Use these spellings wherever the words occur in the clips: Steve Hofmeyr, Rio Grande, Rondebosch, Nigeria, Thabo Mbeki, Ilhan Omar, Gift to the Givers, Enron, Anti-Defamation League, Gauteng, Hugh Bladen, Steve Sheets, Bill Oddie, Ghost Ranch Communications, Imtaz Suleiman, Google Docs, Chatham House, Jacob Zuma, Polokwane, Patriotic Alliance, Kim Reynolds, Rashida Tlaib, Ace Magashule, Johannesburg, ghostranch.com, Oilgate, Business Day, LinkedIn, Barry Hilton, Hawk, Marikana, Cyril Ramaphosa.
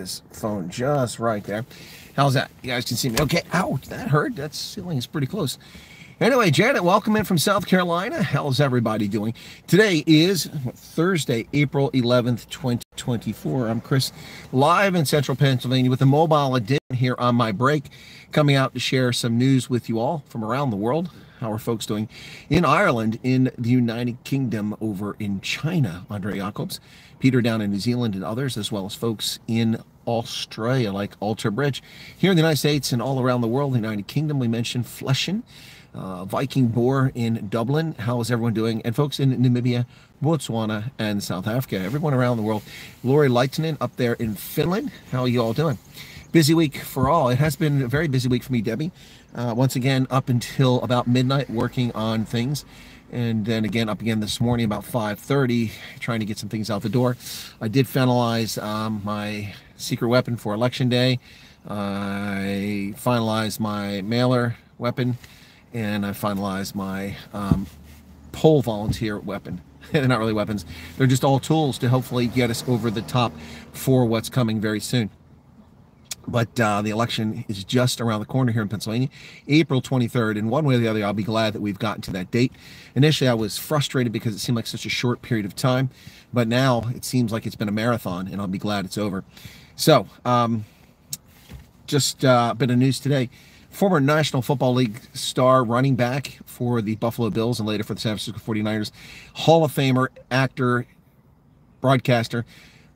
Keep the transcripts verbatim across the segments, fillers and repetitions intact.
this phone just right there. How's that? You guys can see me. Okay. Ouch, that hurt. That ceiling is pretty close. Anyway, Janet, welcome in from South Carolina. How's everybody doing? Today is Thursday, April eleventh, twenty twenty-four. I'm Chris, live in Central Pennsylvania with a mobile edition here on my break, coming out to share some news with you all from around the world. How are folks doing in Ireland, in the United Kingdom, over in China? Andre Jacobs, Peter down in New Zealand and others, as well as folks in Australia like Alter Bridge. Here in the United States and all around the world, the United Kingdom, we mentioned Flushing. Uh, Viking Boar in Dublin. How is everyone doing? And folks in Namibia, Botswana, and South Africa. Everyone around the world. Lori Lightinen up there in Finland. How are you all doing? Busy week for all. It has been a very busy week for me, Debbie. Uh, once again, up until about midnight working on things. And then again, up again this morning about five thirty, trying to get some things out the door. I did finalize um, my secret weapon for Election Day. Uh, I finalized my mailer weapon. And I finalized my um, poll volunteer weapon. They're not really weapons. They're just all tools to hopefully get us over the top for what's coming very soon. But uh, the election is just around the corner here in Pennsylvania, April twenty-third. And one way or the other, I'll be glad that we've gotten to that date. Initially, I was frustrated because it seemed like such a short period of time. But now it seems like it's been a marathon, and I'll be glad it's over. So um, just uh, a bit of news today. Former National Football League star, running back for the Buffalo Bills and later for the San Francisco forty-niners, Hall of Famer, actor, broadcaster,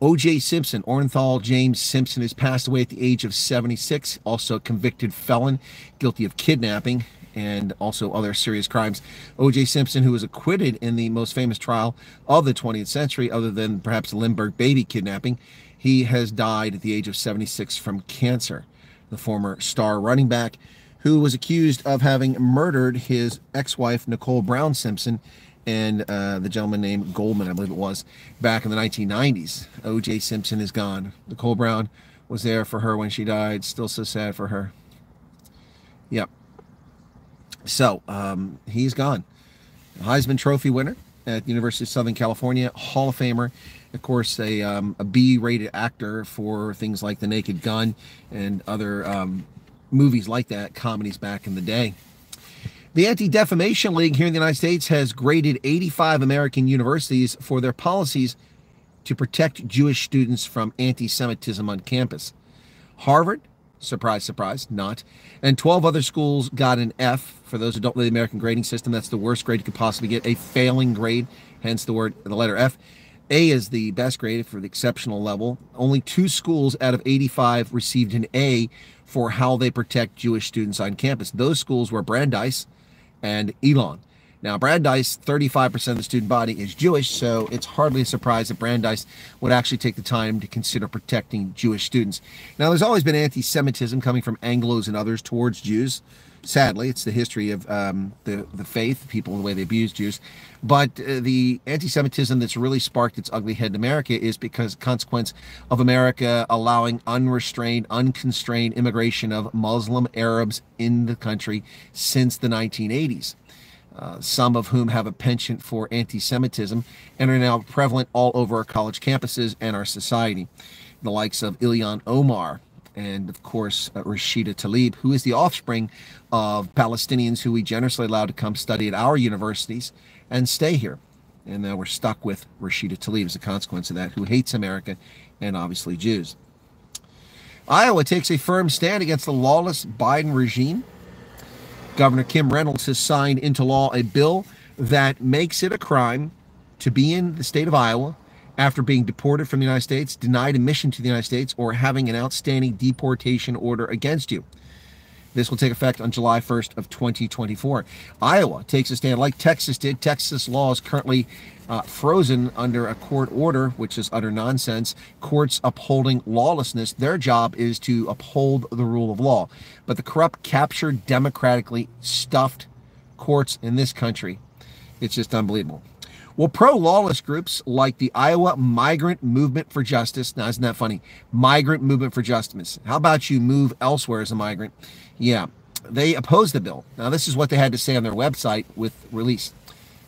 O J Simpson, Orenthal James Simpson, has passed away at the age of seventy-six, also a convicted felon, guilty of kidnapping and also other serious crimes. O J Simpson, who was acquitted in the most famous trial of the twentieth century, other than perhaps the Lindbergh baby kidnapping, he has died at the age of seventy-six from cancer. The former star running back, who was accused of having murdered his ex-wife, Nicole Brown Simpson, and uh, the gentleman named Goldman, I believe it was, back in the nineteen nineties. O J Simpson is gone. Nicole Brown was there for her when she died. Still so sad for her. Yep. So um, he's gone. Heisman Trophy winner at the University of Southern California, Hall of Famer. Of course, a, um, a B-rated actor for things like The Naked Gun and other um, movies like that, comedies back in the day. The Anti-Defamation League here in the United States has graded eighty-five American universities for their policies to protect Jewish students from anti-Semitism on campus. Harvard, surprise, surprise, not. And twelve other schools got an F. For those who don't know the American grading system, that's the worst grade you could possibly get, a failing grade, hence the word, the letter F. A is the best grade for the exceptional level. Only two schools out of eighty-five received an A for how they protect Jewish students on campus. Those schools were Brandeis and Elon. Now, Brandeis, thirty-five percent of the student body is Jewish, so it's hardly a surprise that Brandeis would actually take the time to consider protecting Jewish students. Now, there's always been anti-Semitism coming from Anglos and others towards Jews. Sadly, it's the history of um, the, the faith, people, and the way they abuse Jews. But uh, the anti-Semitism that's really sparked its ugly head in America is because consequence of America allowing unrestrained, unconstrained immigration of Muslim Arabs in the country since the nineteen eighties. Uh, some of whom have a penchant for anti-Semitism and are now prevalent all over our college campuses and our society. The likes of Ilhan Omar and, of course, uh, Rashida Tlaib, who is the offspring of Palestinians who we generously allowed to come study at our universities and stay here. And now we're stuck with Rashida Tlaib as a consequence of that, who hates America and obviously Jews. Iowa takes a firm stand against the lawless Biden regime. Governor Kim Reynolds has signed into law a bill that makes it a crime to be in the state of Iowa after being deported from the United States, denied admission to the United States, or having an outstanding deportation order against you. This will take effect on July first of twenty twenty-four. Iowa takes a stand like Texas did. Texas law is currently uh, frozen under a court order, which is utter nonsense. Courts upholding lawlessness. Their job is to uphold the rule of law. But the corrupt, captured, democratically stuffed courts in this country, it's just unbelievable. Well, pro-lawless groups like the Iowa Migrant Movement for Justice. Now, isn't that funny? Migrant Movement for Justice. How about you move elsewhere as a migrant? Yeah, they oppose the bill. Now, this is what they had to say on their website with release.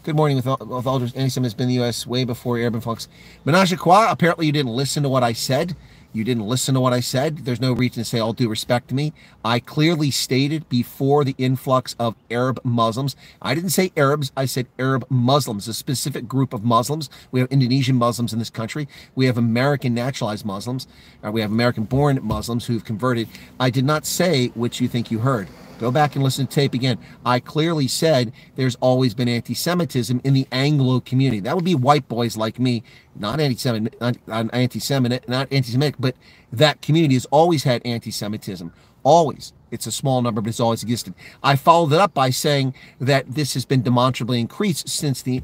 Good morning, with, with Alders. Anti-Semitism has been in the U S way before urban folks. Menage a Croix, apparently you didn't listen to what I said. You didn't listen to what I said. There's no reason to say all due respect to me. I clearly stated before the influx of Arab Muslims, I didn't say Arabs, I said Arab Muslims, a specific group of Muslims. We have Indonesian Muslims in this country. We have American naturalized Muslims. Uh, we have American-born Muslims who've converted. I did not say what you think you heard. Go back and listen to tape again. I clearly said there's always been anti-Semitism in the Anglo community. That would be white boys like me, not anti-Semitic, not, not anti-Semitic, not anti-Semitic, but that community has always had anti-Semitism. Always. It's a small number, but it's always existed. I followed it up by saying that this has been demonstrably increased since the...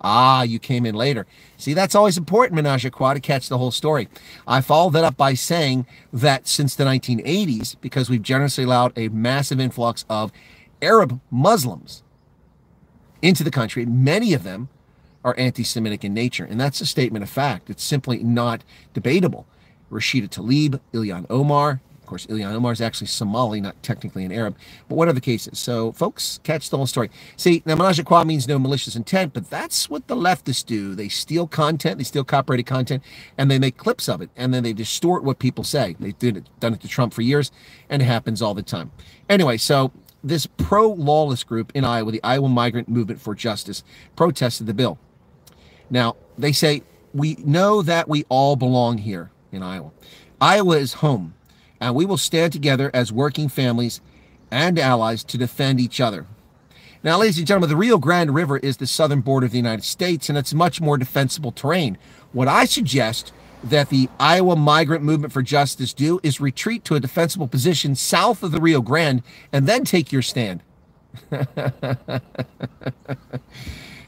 Ah, you came in later. See, that's always important, Menage a Croix, to catch the whole story. I followed that up by saying that since the nineteen eighties, because we've generously allowed a massive influx of Arab Muslims into the country, many of them are anti-Semitic in nature. And that's a statement of fact. It's simply not debatable. Rashida Tlaib, Ilhan Omar. Of course, Ilhan Omar is actually Somali, not technically an Arab. But what are the cases? So, folks, catch the whole story. See, now, Menage a Croix means no malicious intent, but that's what the leftists do. They steal content, they steal copyrighted content, and they make clips of it, and then they distort what people say. They've done it, done it to Trump for years, and it happens all the time. Anyway, so this pro-lawless group in Iowa, the Iowa Migrant Movement for Justice, protested the bill. Now, they say, we know that we all belong here in Iowa. Iowa is home, and we will stand together as working families and allies to defend each other. Now, ladies and gentlemen, the Rio Grande River is the southern border of the United States, and it's much more defensible terrain. What I suggest that the Iowa Migrant Movement for Justice do is retreat to a defensible position south of the Rio Grande and then take your stand.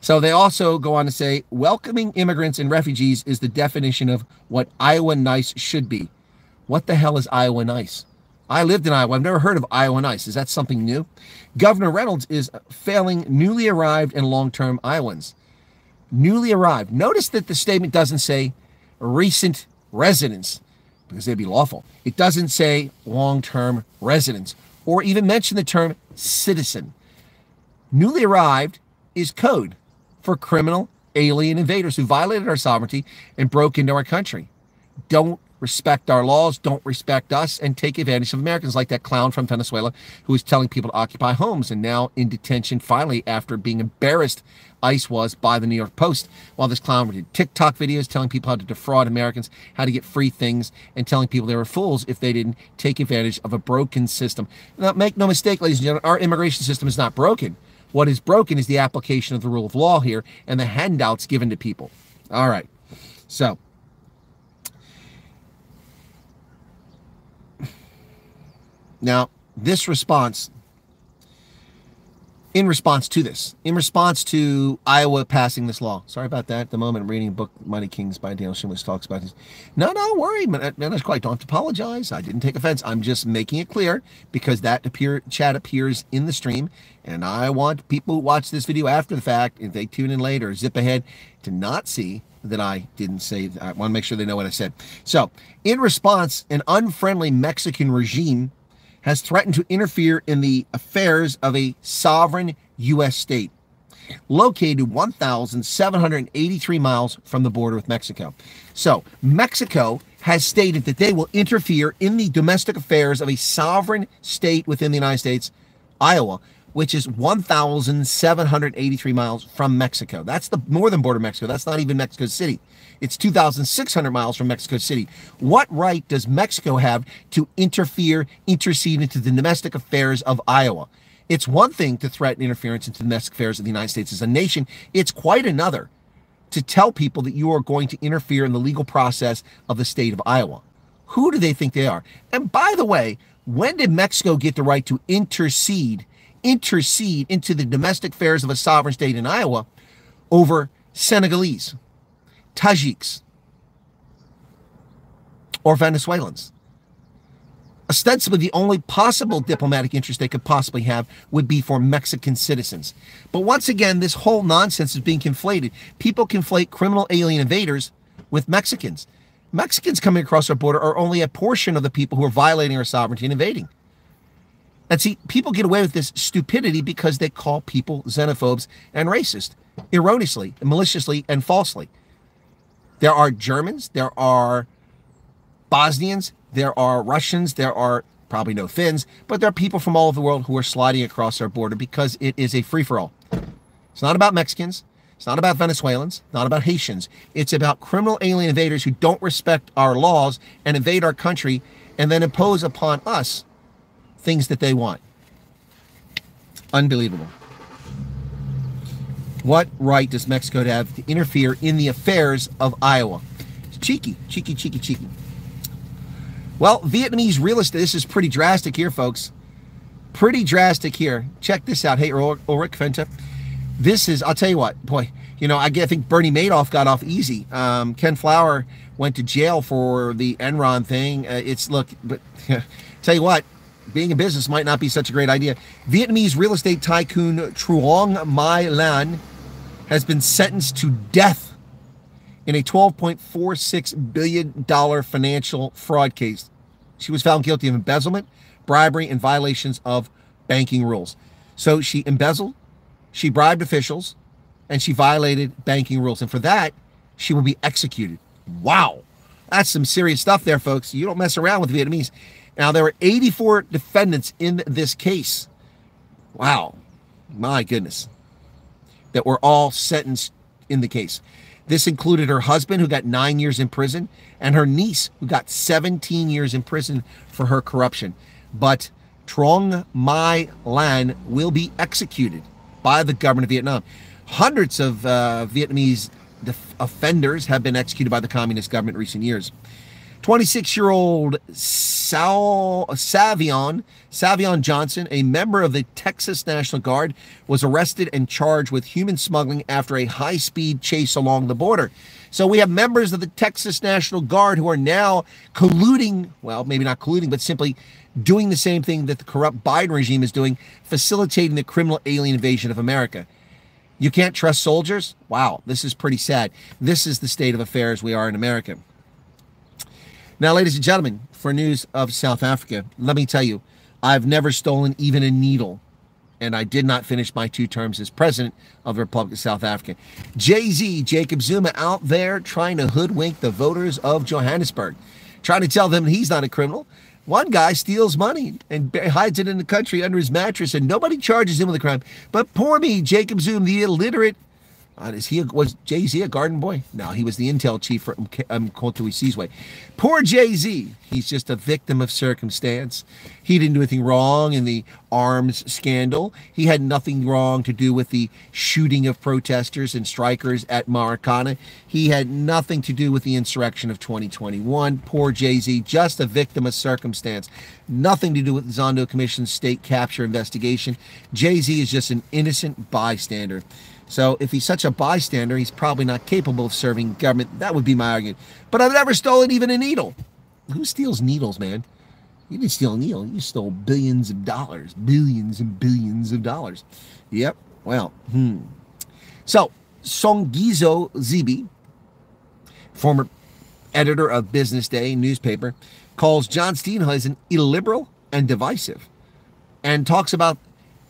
So they also go on to say, welcoming immigrants and refugees is the definition of what Iowa nice should be. What the hell is Iowa nice? I lived in Iowa. I've never heard of Iowa nice. Is that something new? Governor Reynolds is failing newly arrived and long-term Iowans. Newly arrived. Notice that the statement doesn't say recent residents, because they'd be lawful. It doesn't say long-term residents or even mention the term citizen. Newly arrived is code for criminal alien invaders who violated our sovereignty and broke into our country. Don't respect our laws, don't respect us, and take advantage of Americans like that clown from Venezuela who is telling people to occupy homes and now in detention finally after being embarrassed, ICE was, by the New York Post, while this clown did TikTok videos telling people how to defraud Americans, how to get free things, and telling people they were fools if they didn't take advantage of a broken system. Now, make no mistake, ladies and gentlemen, our immigration system is not broken. What is broken is the application of the rule of law here and the handouts given to people. All right. So, now, this response, in response to this, in response to Iowa passing this law. Sorry about that. At the moment, I'm reading a book, Mighty Kings by Daniel Shin, which talks about this. No, no, worry, man. That's quite. Don't have to apologize. I didn't take offense. I'm just making it clear because that appear, chat appears in the stream. And I want people who watch this video after the fact, if they tune in later, zip ahead, to not see that I didn't say. I want to make sure they know what I said. So, in response, an unfriendly Mexican regime has threatened to interfere in the affairs of a sovereign U S state located one thousand seven hundred eighty-three miles from the border with Mexico. So Mexico has stated that they will interfere in the domestic affairs of a sovereign state within the United States, Iowa, which is one thousand seven hundred eighty-three miles from Mexico. That's the northern border of Mexico. That's not even Mexico City. It's two thousand six hundred miles from Mexico City. What right does Mexico have to interfere, intercede into the domestic affairs of Iowa? It's one thing to threaten interference into the domestic affairs of the United States as a nation. It's quite another to tell people that you are going to interfere in the legal process of the state of Iowa. Who do they think they are? And by the way, when did Mexico get the right to intercede intercede into the domestic affairs of a sovereign state in Iowa over Senegalese, Tajiks, or Venezuelans? Ostensibly, the only possible diplomatic interest they could possibly have would be for Mexican citizens. But once again, this whole nonsense is being conflated. People conflate criminal alien invaders with Mexicans. Mexicans coming across our border are only a portion of the people who are violating our sovereignty and invading. And see, people get away with this stupidity because they call people xenophobes and racist, erroneously, maliciously, and falsely. There are Germans, there are Bosnians, there are Russians, there are probably no Finns, but there are people from all over the world who are sliding across our border because it is a free-for-all. It's not about Mexicans. It's not about Venezuelans, not about Haitians. It's about criminal alien invaders who don't respect our laws and invade our country and then impose upon us things that they want. Unbelievable. What right does Mexico have to interfere in the affairs of Iowa? It's cheeky, cheeky, cheeky, cheeky. Well, Vietnamese real estate, this is pretty drastic here, folks. Pretty drastic here. Check this out. Hey, Ulrich Fenta. This is, I'll tell you what, boy, you know, I, get, I think Bernie Madoff got off easy. Um, Ken Flower went to jail for the Enron thing. Uh, it's, look, but tell you what, being a business might not be such a great idea. Vietnamese real estate tycoon Truong My Lan has been sentenced to death in a twelve point four six billion dollar financial fraud case. She was found guilty of embezzlement, bribery, and violations of banking rules. So she embezzled, she bribed officials, and she violated banking rules. And for that, she will be executed. Wow. That's some serious stuff there, folks. You don't mess around with Vietnamese. Now, there were eighty-four defendants in this case. Wow. My goodness. That were all sentenced in the case. This included her husband, who got nine years in prison, and her niece, who got seventeen years in prison for her corruption. But Truong My Lan will be executed by the government of Vietnam. Hundreds of uh, Vietnamese offenders have been executed by the communist government in recent years. twenty-six-year-old Savion, Savion Johnson, a member of the Texas National Guard, was arrested and charged with human smuggling after a high-speed chase along the border. So we have members of the Texas National Guard who are now colluding, well, maybe not colluding, but simply doing the same thing that the corrupt Biden regime is doing, facilitating the criminal alien invasion of America. You can't trust soldiers? Wow, this is pretty sad. This is the state of affairs we are in America. Now, ladies and gentlemen, for news of South Africa, let me tell you, I've never stolen even a needle, and I did not finish my two terms as president of the Republic of South Africa. Jay-Z, Jacob Zuma, out there trying to hoodwink the voters of Johannesburg, trying to tell them he's not a criminal. One guy steals money and hides it in the country under his mattress, and nobody charges him with a crime. But poor me, Jacob Zuma, the illiterate. Uh, is he a, was Jay-Z a garden boy? No, he was the intel chief for Umkhonto we Sizwe. Poor Jay-Z. He's just a victim of circumstance. He didn't do anything wrong in the arms scandal. He had nothing wrong to do with the shooting of protesters and strikers at Marikana. He had nothing to do with the insurrection of twenty twenty-one. Poor Jay-Z, just a victim of circumstance. Nothing to do with the Zondo Commission's state capture investigation. Jay-Z is just an innocent bystander. So if he's such a bystander, he's probably not capable of serving government. That would be my argument. But I've never stolen even a needle. Who steals needles, man? You didn't steal a needle. You stole billions of dollars, billions and billions of dollars. Yep. Well, hmm. So Songezo Zibi, former editor of Business Day newspaper, calls John Steenhuisen illiberal and divisive, and talks about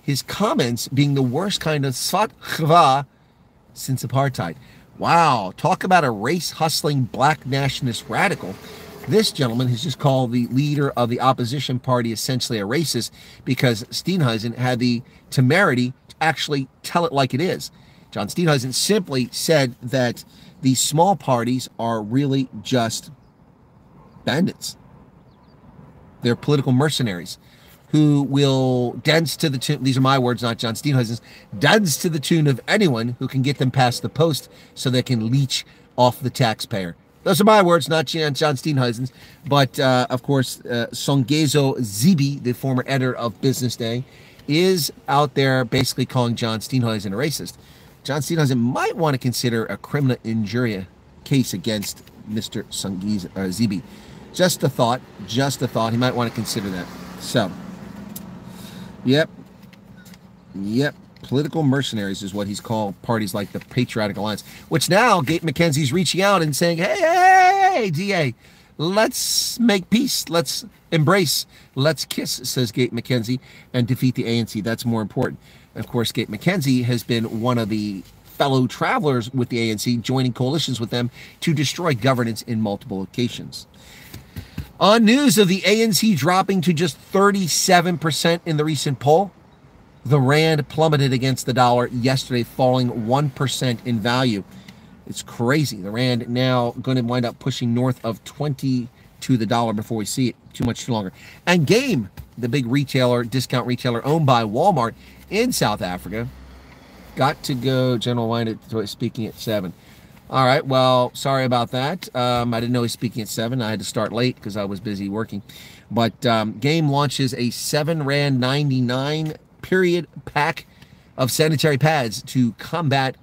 his comments being the worst kind of sativa since apartheid. Wow, talk about a race-hustling black nationalist radical. This gentleman has just called the leader of the opposition party essentially a racist because Steenhuisen had the temerity to actually tell it like it is. John Steenhuisen simply said that these small parties are really just bandits. They're political mercenaries who will dance to the tune, these are my words, not John Steenhuisen's, dance to the tune of anyone who can get them past the post so they can leech off the taxpayer. Those are my words, not John Steenhuisen's, but uh, of course, uh, Songezo Zibi, the former editor of Business Day, is out there basically calling John Steenhuisen a racist. John Steenhuisen might want to consider a criminal injury case against Mister Songezo uh, Zibi. Just a thought, just a thought, he might want to consider that, so. Yep, yep, political mercenaries is what he's called parties like the Patriotic Alliance, which now Gate McKenzie's reaching out and saying, hey, hey, hey, D A, let's make peace, let's embrace, let's kiss, says Gate McKenzie, and defeat the A N C. That's more important. And of course, Gate McKenzie has been one of the fellow travelers with the A N C, joining coalitions with them to destroy governance in multiple locations. On news of the A N C dropping to just thirty-seven percent in the recent poll, the rand plummeted against the dollar yesterday, falling one percent in value. It's crazy. The rand now going to wind up pushing north of twenty to the dollar before we see it too much too longer. And Game, the big retailer, discount retailer owned by Walmart in South Africa, got to go. General Wynne speaking at seven. All right, well, sorry about that. Um, I didn't know he was speaking at seven. I had to start late because I was busy working. But um, Game launches a seven rand ninety-nine period pack of sanitary pads to combat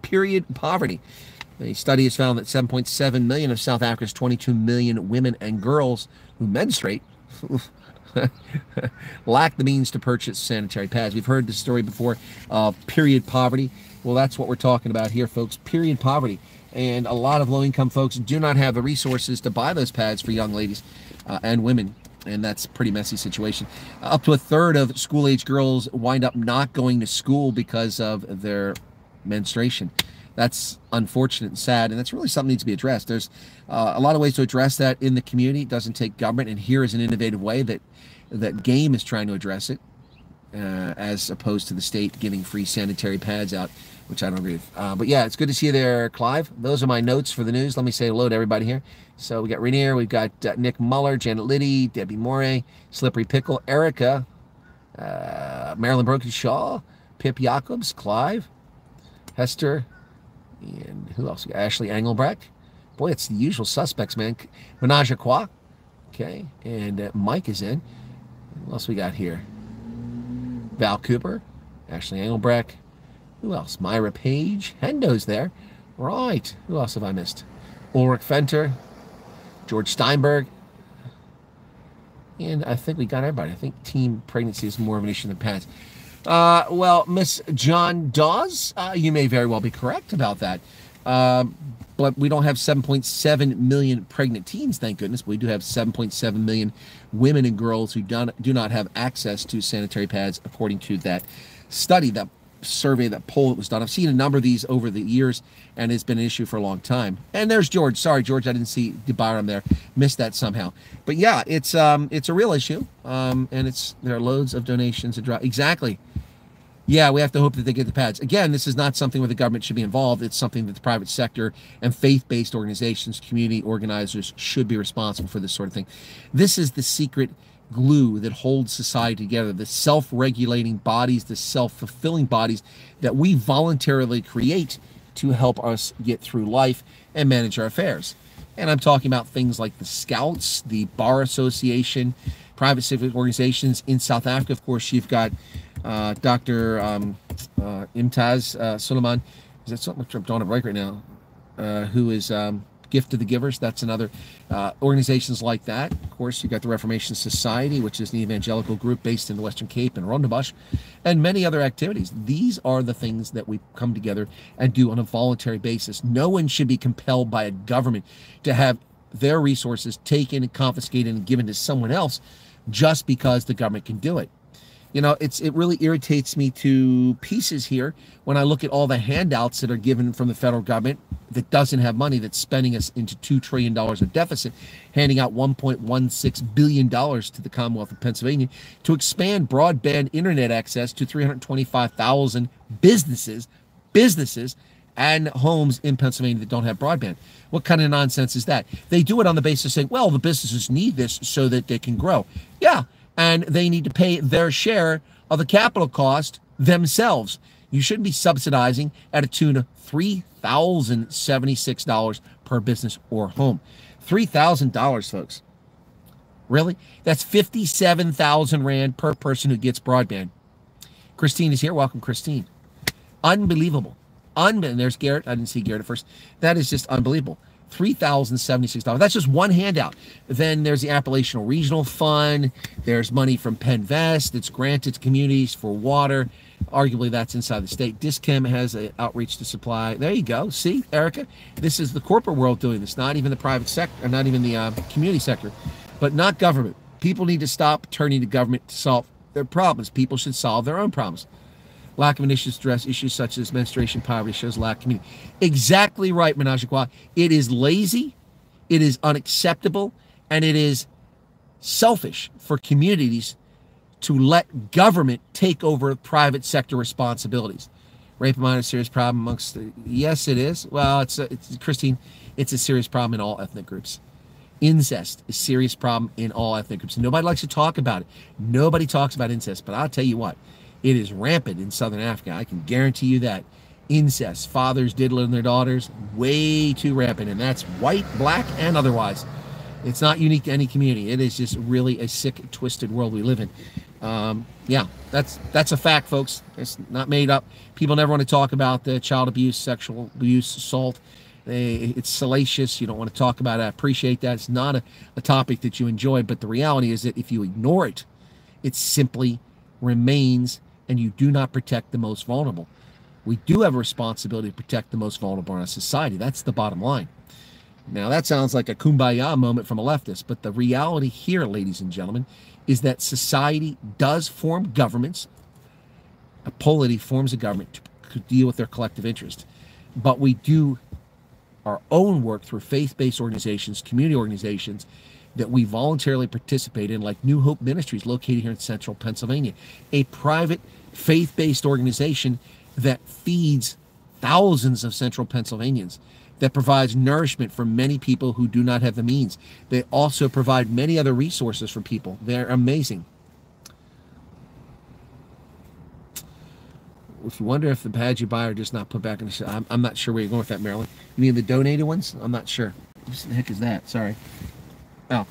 period poverty. A study has found that seven point seven million of South Africa's twenty-two million women and girls who menstruate lack the means to purchase sanitary pads. We've heard this story before of period poverty. Well, that's what we're talking about here, folks, period poverty. And a lot of low-income folks do not have the resources to buy those pads for young ladies uh, and women, and that's a pretty messy situation. Uh, up to a third of school-age girls wind up not going to school because of their menstruation. That's unfortunate and sad, and that's really something that needs to be addressed. There's uh, a lot of ways to address that in the community. It doesn't take government, and here is an innovative way that, that Game is trying to address it, uh, as opposed to the state giving free sanitary pads out, which I don't agree with. Uh, but yeah, it's good to see you there, Clive. Those are my notes for the news. Let me say hello to everybody here. So we got Rainier, we've got uh, Nick Muller, Janet Liddy, Debbie Morey, Slippery Pickle, Erica, uh, Marilyn Brokenshaw, Pip Jacobs, Clive, Hester, and who else? Ashley Engelbrecht. Boy, it's the usual suspects, man. Menage a Croix. Okay. And uh, Mike is in. What else we got here? Val Cooper, Ashley Engelbrecht. Who else? Myra Page. Hendo's there. Right. Who else have I missed? Ulrich Fenter. George Steinberg. And I think we got everybody. I think teen pregnancy is more of an issue than past. Uh, well, Miss John Dawes, uh, you may very well be correct about that. Uh, but we don't have seven point seven million pregnant teens, thank goodness. But we do have seven point seven million women and girls who do not, do not have access to sanitary pads, according to that study, that survey, that poll that was done. I've seen a number of these over the years, and it's been an issue for a long time. And there's George. Sorry, George, I didn't see DeByram there. Missed that somehow. But yeah, it's um, it's a real issue, um, and it's there are loads of donations to draw. Exactly. Yeah, we have to hope that they get the pads. Again, this is not something where the government should be involved. It's something that the private sector and faith-based organizations, community organizers should be responsible for this sort of thing. This is the secret glue that holds society together, the self-regulating bodies, the self-fulfilling bodies that we voluntarily create to help us get through life and manage our affairs. And I'm talking about things like the Scouts, the Bar Association, private civic organizations. In South Africa, of course, you've got uh, Doctor Um, uh, Imtaz uh, Suleiman, is that something I'm drawing a break right now, uh, who is um, Gift to the Givers. That's another uh, organizations like that. Of course, you've got the Reformation Society, which is an evangelical group based in the Western Cape and Rondebosch, and many other activities. These are the things that we come together and do on a voluntary basis. No one should be compelled by a government to have their resources taken and confiscated and given to someone else just because the government can do it. You know, it's it really irritates me to pieces here when I look at all the handouts that are given from the federal government that doesn't have money, that's spending us into two trillion dollars of deficit, handing out one point one six billion dollars to the Commonwealth of Pennsylvania to expand broadband internet access to three hundred twenty-five thousand businesses, businesses, and homes in Pennsylvania that don't have broadband. What kind of nonsense is that? They do it on the basis of saying, well, the businesses need this so that they can grow. Yeah. And they need to pay their share of the capital cost themselves. You shouldn't be subsidizing at a tune of three thousand seventy-six dollars per business or home. three thousand dollars, folks. Really? That's fifty-seven thousand rand per person who gets broadband. Christine is here. Welcome, Christine. Unbelievable. Unbe- There's Garrett. I didn't see Garrett at first. That is just unbelievable. three thousand seventy-six dollars. That's just one handout. Then there's the Appalachian Regional Fund. There's money from PennVest that's granted to communities for water. Arguably, that's inside the state. Dis-Chem has an outreach to supply. There you go. See, Erica, this is the corporate world doing this, not even the private sector, not even the uh, community sector, but not government. People need to stop turning to government to solve their problems. People should solve their own problems. Lack of initiatives to address issues such as menstruation, poverty, shows lack of community. Exactly right, Menage a Croix. It is lazy, it is unacceptable, and it is selfish for communities to let government take over private sector responsibilities. Rape of minor is a serious problem amongst the, yes, it is. Well, it's, a, it's Christine, it's a serious problem in all ethnic groups. Incest is a serious problem in all ethnic groups. Nobody likes to talk about it. Nobody talks about incest, but I'll tell you what, it is rampant in Southern Africa. I can guarantee you that. Incest, fathers diddling their daughters, way too rampant, and that's white, black, and otherwise. It's not unique to any community. It is just really a sick, twisted world we live in. Um, yeah, that's that's a fact, folks. It's not made up. People never want to talk about the child abuse, sexual abuse, assault. They, it's salacious. You don't want to talk about it. I appreciate that. It's not a, a topic that you enjoy, but the reality is that if you ignore it, it simply remains, and you do not protect the most vulnerable. We do have a responsibility to protect the most vulnerable in our society. That's the bottom line. Now, that sounds like a kumbaya moment from a leftist, but the reality here, ladies and gentlemen, is that society does form governments. A polity forms a government to deal with their collective interest. But we do our own work through faith-based organizations, community organizations, that we voluntarily participate in, like New Hope Ministries, located here in central Pennsylvania, a private faith-based organization that feeds thousands of central Pennsylvanians, that provides nourishment for many people who do not have the means. They also provide many other resources for people. They're amazing. If you wonder if the pads you buy are just not put back in the shop, I'm, I'm not sure where you're going with that, Marilyn. You mean the donated ones? I'm not sure. What the heck is that? Sorry. Oh,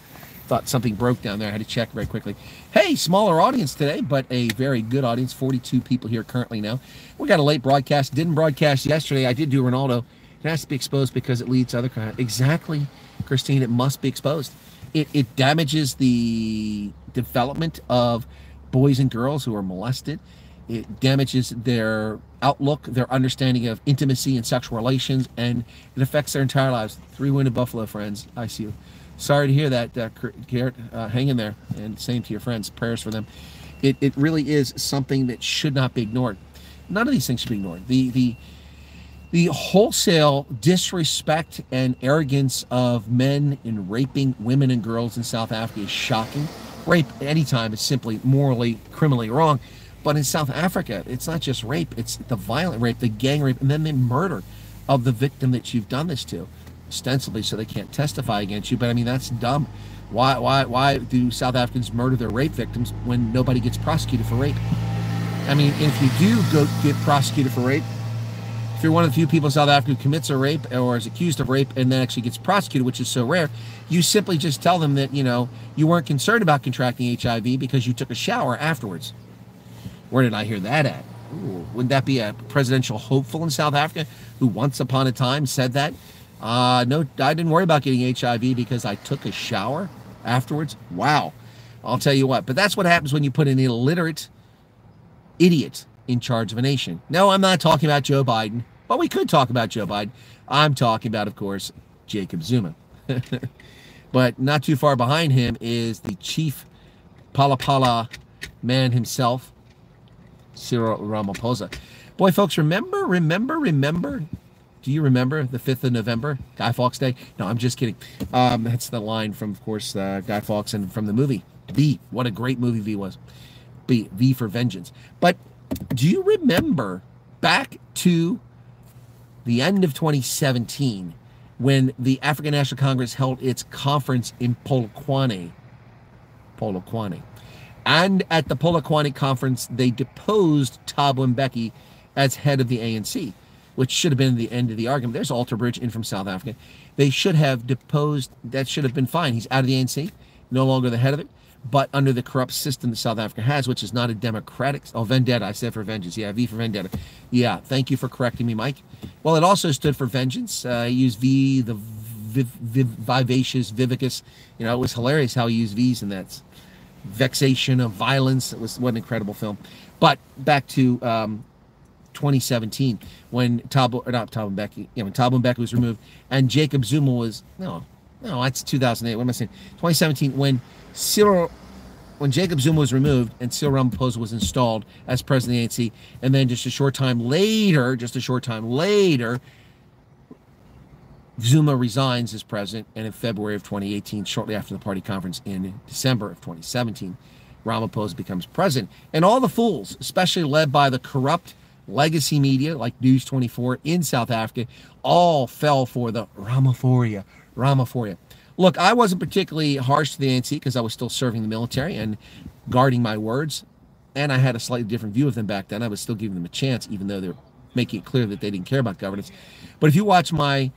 thought something broke down there. I had to check very quickly. Hey, smaller audience today, but a very good audience. forty-two people here currently now. We got a late broadcast. Didn't broadcast yesterday. I did do Ronaldo. It has to be exposed because it leads to other crimes. Exactly, Christine. It must be exposed. It, it damages the development of boys and girls who are molested. It damages their outlook, their understanding of intimacy and sexual relations, and it affects their entire lives. Three-winded buffalo, friends. I see you. Sorry to hear that, uh, Garrett. Uh, hang in there, and same to your friends. Prayers for them. It, it really is something that should not be ignored. None of these things should be ignored. The the the wholesale disrespect and arrogance of men in raping women and girls in South Africa is shocking. Rape at any time is simply morally, criminally wrong. But in South Africa, it's not just rape. It's the violent rape, the gang rape, and then the murder of the victim that you've done this to, ostensibly so they can't testify against you. But I mean, that's dumb. Why, why, why do South Africans murder their rape victims when nobody gets prosecuted for rape? I mean, if you do go get prosecuted for rape, if you're one of the few people in South Africa who commits a rape or is accused of rape and then actually gets prosecuted, which is so rare, you simply just tell them that, you know, you weren't concerned about contracting H I V because you took a shower afterwards. Where did I hear that at? Ooh, wouldn't that be a presidential hopeful in South Africa who once upon a time said that? Uh, no, I didn't worry about getting H I V because I took a shower afterwards. Wow. I'll tell you what, but that's what happens when you put an illiterate idiot in charge of a nation. No, I'm not talking about Joe Biden. Well, we could talk about Joe Biden. I'm talking about, of course, Jacob Zuma. But not too far behind him is the chief Palapala man himself, Cyril Ramaphosa. Boy, folks, remember, remember, remember. Do you remember the fifth of November, Guy Fawkes Day? No, I'm just kidding. Um, that's the line from, of course, uh, Guy Fawkes and from the movie V. What a great movie V was. B, V for Vengeance. But do you remember back to the end of twenty seventeen when the African National Congress held its conference in Polokwane, Polokwane, and at the Polokwane conference they deposed Thabo Mbeki as head of the A N C, which should have been the end of the argument. There's Alterbridge in from South Africa. They should have deposed, that should have been fine. He's out of the A N C, no longer the head of it. But under the corrupt system that South Africa has, which is not a democratic, oh, vendetta, I said for vengeance, yeah, V for vendetta. Yeah, thank you for correcting me, Mike. Well, it also stood for vengeance. Uh, he used V, the viv, viv, vivacious, vivicus. You know, it was hilarious how he used V's in that. Vexation of violence. It was what an incredible film. But back to um, twenty seventeen, when Thabo, or not Thabo Mbeki, yeah, when Thabo Mbeki was removed, and Jacob Zuma was, no, no, that's two thousand eight, what am I saying? twenty seventeen, when Cyril, when Jacob Zuma was removed and Cyril Ramaphosa was installed as president of the A N C, and then just a short time later, just a short time later, Zuma resigns as president, and in February of twenty eighteen, shortly after the party conference in December of twenty seventeen, Ramaphosa becomes president. And all the fools, especially led by the corrupt legacy media like News twenty-four in South Africa, all fell for the Ramaphoria, Ramaphoria. Look, I wasn't particularly harsh to the A N C because I was still serving the military and guarding my words, and I had a slightly different view of them back then. I was still giving them a chance, even though they're making it clear that they didn't care about governance. But if you watch my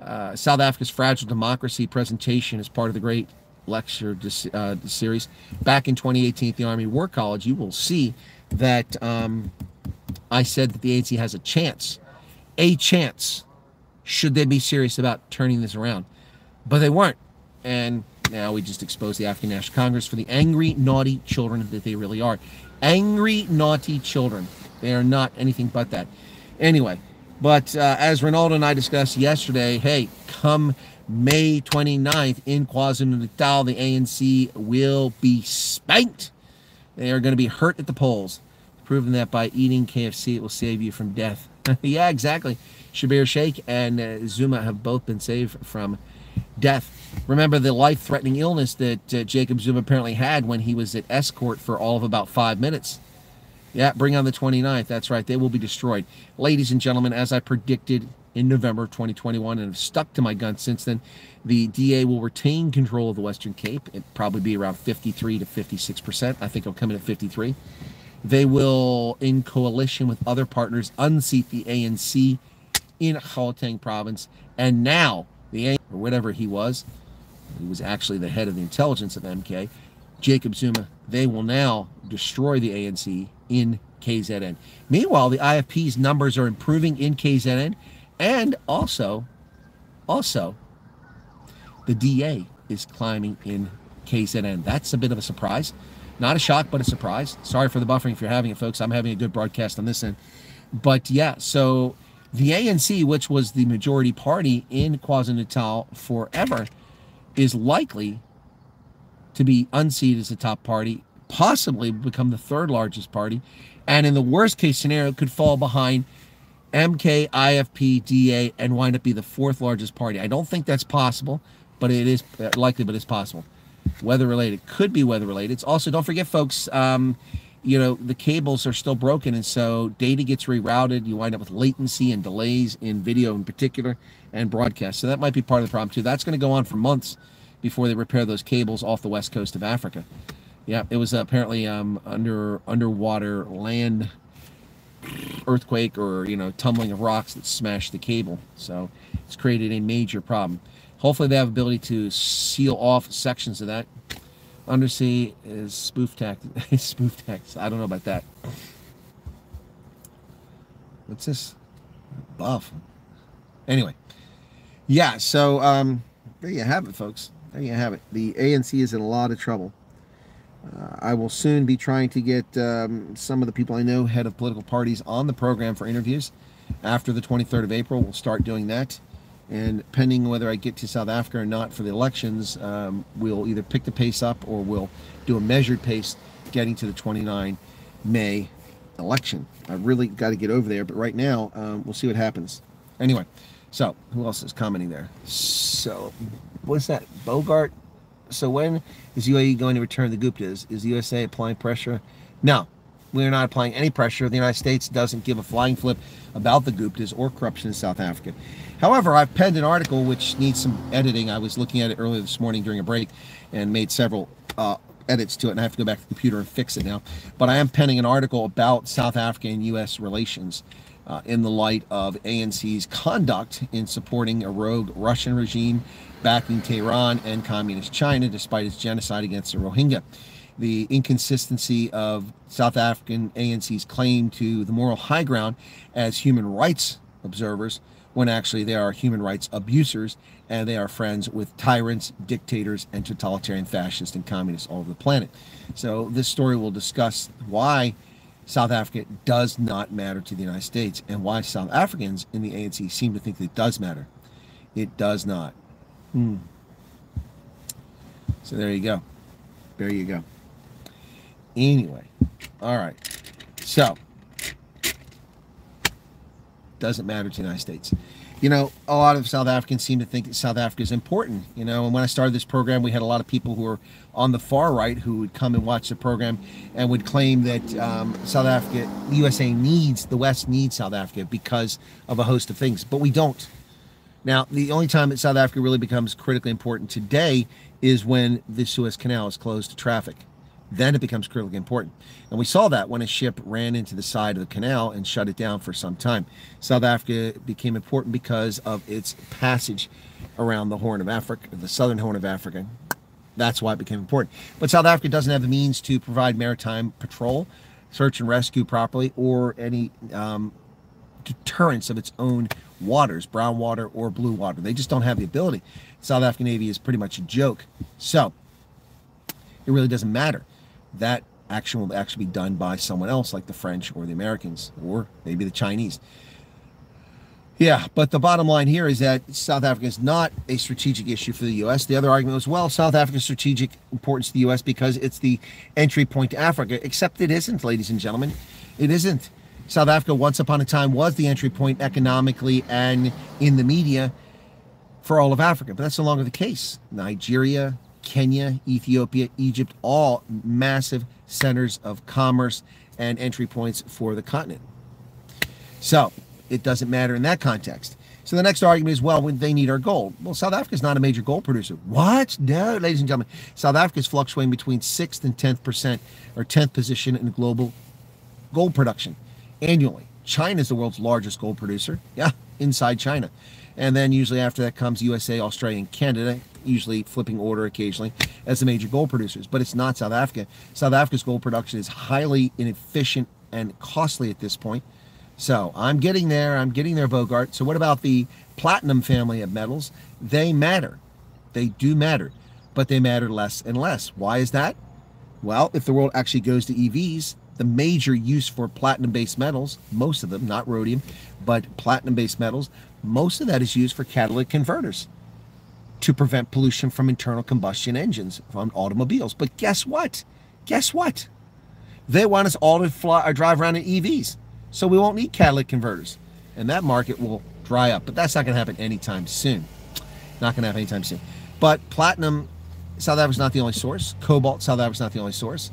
uh, South Africa's Fragile Democracy presentation as part of the great lecture uh, series back in twenty eighteen at the Army War College, you will see that um, I said that the A N C has a chance, a chance, should they be serious about turning this around. But they weren't, and now we just expose the African National Congress for the angry, naughty children that they really are. Angry, naughty children. They are not anything but that. Anyway, but uh, as Ronaldo and I discussed yesterday, hey, come May twenty-ninth in KwaZulu Natal, the A N C will be spanked. They are going to be hurt at the polls, proving that by eating K F C, it will save you from death. Yeah, exactly. Shabir Sheikh and uh, Zuma have both been saved from death. Remember the life-threatening illness that uh, Jacob Zuma apparently had when he was at escort for all of about five minutes. Yeah, bring on the twenty-ninth. That's right. They will be destroyed. Ladies and gentlemen, as I predicted in November of twenty twenty-one and have stuck to my gun since then, the D A will retain control of the Western Cape. It'll probably be around fifty-three to fifty-six percent. I think it'll come in at fifty-three. They will, in coalition with other partners, unseat the A N C in Gauteng province. And now, the A N C, or whatever he was, he was actually the head of the intelligence of M K, Jacob Zuma, they will now destroy the A N C in K Z N. Meanwhile, the I F P's numbers are improving in K Z N, and also, also, the D A is climbing in K Z N. That's a bit of a surprise. Not a shock, but a surprise. Sorry for the buffering if you're having it, folks. I'm having a good broadcast on this end. But yeah, so the A N C, which was the majority party in KwaZulu-Natal forever, is likely to be unseated as the top party, possibly become the third largest party, and in the worst case scenario, could fall behind M K, I F P, D A, and wind up being the fourth largest party. I don't think that's possible, but it is likely, but it's possible. Weather-related. Could be weather-related. It's also, don't forget, folks, um, you know, the cables are still broken, and so data gets rerouted. You wind up with latency and delays in video in particular and broadcast. So that might be part of the problem too. That's going to go on for months before they repair those cables off the west coast of Africa. Yeah, it was apparently um, under underwater land earthquake or, you know, tumbling of rocks that smashed the cable. So it's created a major problem. Hopefully they have ability to seal off sections of that. Undersea is spoof tactics. Spoof tactics. I don't know about that. What's this? Buff. Anyway. Yeah, so um, there you have it, folks. There you have it. The A N C is in a lot of trouble. Uh, I will soon be trying to get um, some of the people I know, head of political parties, on the program for interviews. After the twenty-third of April, we'll start doing that. And pending whether I get to South Africa or not for the elections, um, we'll either pick the pace up or we'll do a measured pace getting to the twenty-ninth May election. I've really got to get over there, but right now, um, we'll see what happens. Anyway, so who else is commenting there? So what's that? Bogart? So when is U A E going to return the Guptas? Is the U S A applying pressure? No. We're not applying any pressure. The United States doesn't give a flying flip about the Guptas or corruption in South Africa. However, I've penned an article which needs some editing. I was looking at it earlier this morning during a break and made several uh, edits to it, and I have to go back to the computer and fix it now. But I am penning an article about South Africa and U S relations uh, in the light of A N C's conduct in supporting a rogue Russian regime, backing Tehran and communist China despite its genocide against the Rohingya. The inconsistency of South African A N C's claim to the moral high ground as human rights observers when actually they are human rights abusers and they are friends with tyrants, dictators, and totalitarian fascists and communists all over the planet. So this story will discuss why South Africa does not matter to the United States and why South Africans in the A N C seem to think that it does matter. It does not. Hmm. So there you go. There you go. Anyway, all right, so doesn't matter to the United States. you know, a lot of South Africans seem to think that South Africa is important, you know, and when I started this program, we had a lot of people who were on the far right who would come and watch the program and would claim that um, South Africa, the U S A needs, the West needs South Africa because of a host of things, but we don't. Now, the only time that South Africa really becomes critically important today is when the Suez Canal is closed to traffic. Then it becomes critically important. And we saw that when a ship ran into the side of the canal and shut it down for some time. South Africa became important because of its passage around the Horn of Africa, the southern Horn of Africa. That's why it became important. But South Africa doesn't have the means to provide maritime patrol, search and rescue properly, or any um, deterrence of its own waters, brown water or blue water. They just don't have the ability. South African Navy is pretty much a joke. So it really doesn't matter. That action will actually be done by someone else, like the French or the Americans or maybe the Chinese. Yeah, but the bottom line here is that South Africa is not a strategic issue for the U S. The other argument was, well, South Africa's strategic importance to the U S because it's the entry point to Africa, except it isn't, ladies and gentlemen. It isn't. South Africa once upon a time was the entry point economically and in the media for all of Africa, but that's no longer the case. Nigeria, Kenya, Ethiopia, Egypt, all massive centers of commerce and entry points for the continent. So it doesn't matter in that context. So the next argument is, well, when they need our gold. Well, South Africa is not a major gold producer. What? No, ladies and gentlemen. South Africa is fluctuating between sixth and tenth percent or tenth position in global gold production annually. China is the world's largest gold producer. Yeah, inside China. And then usually after that comes U S A, Australia, and Canada, usually flipping order occasionally as the major gold producers. But it's not South Africa. South Africa's gold production is highly inefficient and costly at this point. So I'm getting there. I'm getting there, Bogart. So what about the platinum family of metals? They matter. They do matter, but they matter less and less. Why is that? Well, if the world actually goes to E Vs, the major use for platinum-based metals, most of them, not rhodium, but platinum-based metals, most of that is used for catalytic converters to prevent pollution from internal combustion engines from automobiles. But guess what? Guess what? They want us all to fly or drive around in E Vs, so we won't need catalytic converters, and that market will dry up. But that's not going to happen anytime soon. Not going to happen anytime soon. But platinum, South Africa's not the only source. Cobalt, South Africa's not the only source.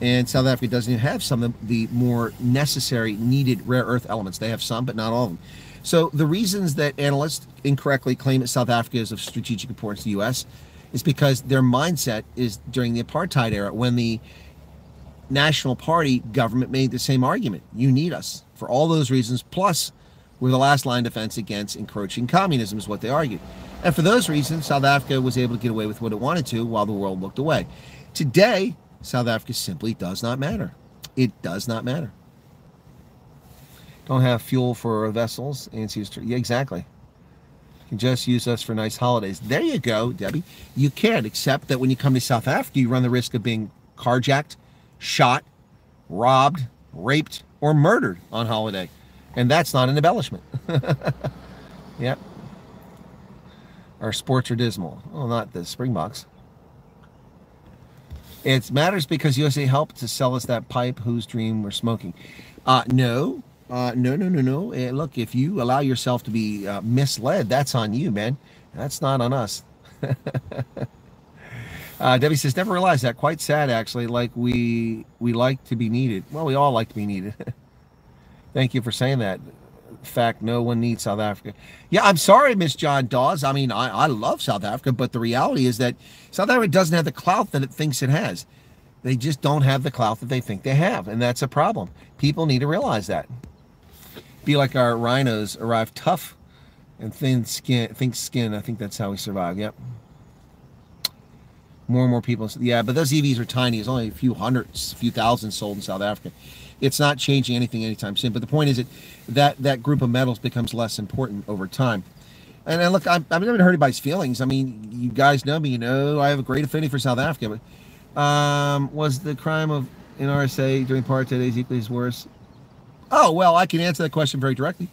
And South Africa doesn't even have some of the more necessary, needed rare earth elements. They have some, but not all of them. So the reasons that analysts incorrectly claim that South Africa is of strategic importance to the U S is because their mindset is during the apartheid era, when the National Party government made the same argument. You need us for all those reasons. Plus, we're the last line defense against encroaching communism is what they argued. And for those reasons, South Africa was able to get away with what it wanted to while the world looked away. Today, South Africa simply does not matter. It does not matter. Don't have fuel for vessels. A N C, yeah, exactly. You can just use us for nice holidays. There you go, Debbie. You can, except that when you come to South Africa, you run the risk of being carjacked, shot, robbed, raped, or murdered on holiday. And that's not an embellishment. Yep. Our sports are dismal. Well, not the Springboks. It matters because U S A helped to sell us that pipe whose dream we're smoking. Uh, no, uh, no, no, no, no. Uh, look, if you allow yourself to be uh, misled, that's on you, man. That's not on us. uh, Debbie says, never realized that. Quite sad, actually. Like, we we like to be needed. Well, we all like to be needed. Thank you for saying that. In fact, no one needs South Africa. Yeah, I'm sorry, Miss John Dawes. I mean, I, I love South Africa, but the reality is that South Africa doesn't have the clout that it thinks it has. They just don't have the clout that they think they have, and that's a problem. People need to realize that. Be like our rhinos, arrive tough and thin skin. Think skin. I think that's how we survive. Yep. More and more people. Yeah, but those E Vs are tiny. There's only a few hundreds, a few thousand sold in South Africa. It's not changing anything anytime soon. But the point is that that, that group of metals becomes less important over time. And, and look, I'm, I've never hurt anybody's feelings. I mean, you guys know me. You know, I have a great affinity for South Africa. But um, was the crime of N R S A during apartheid equally as worse? Oh, well, I can answer that question very directly.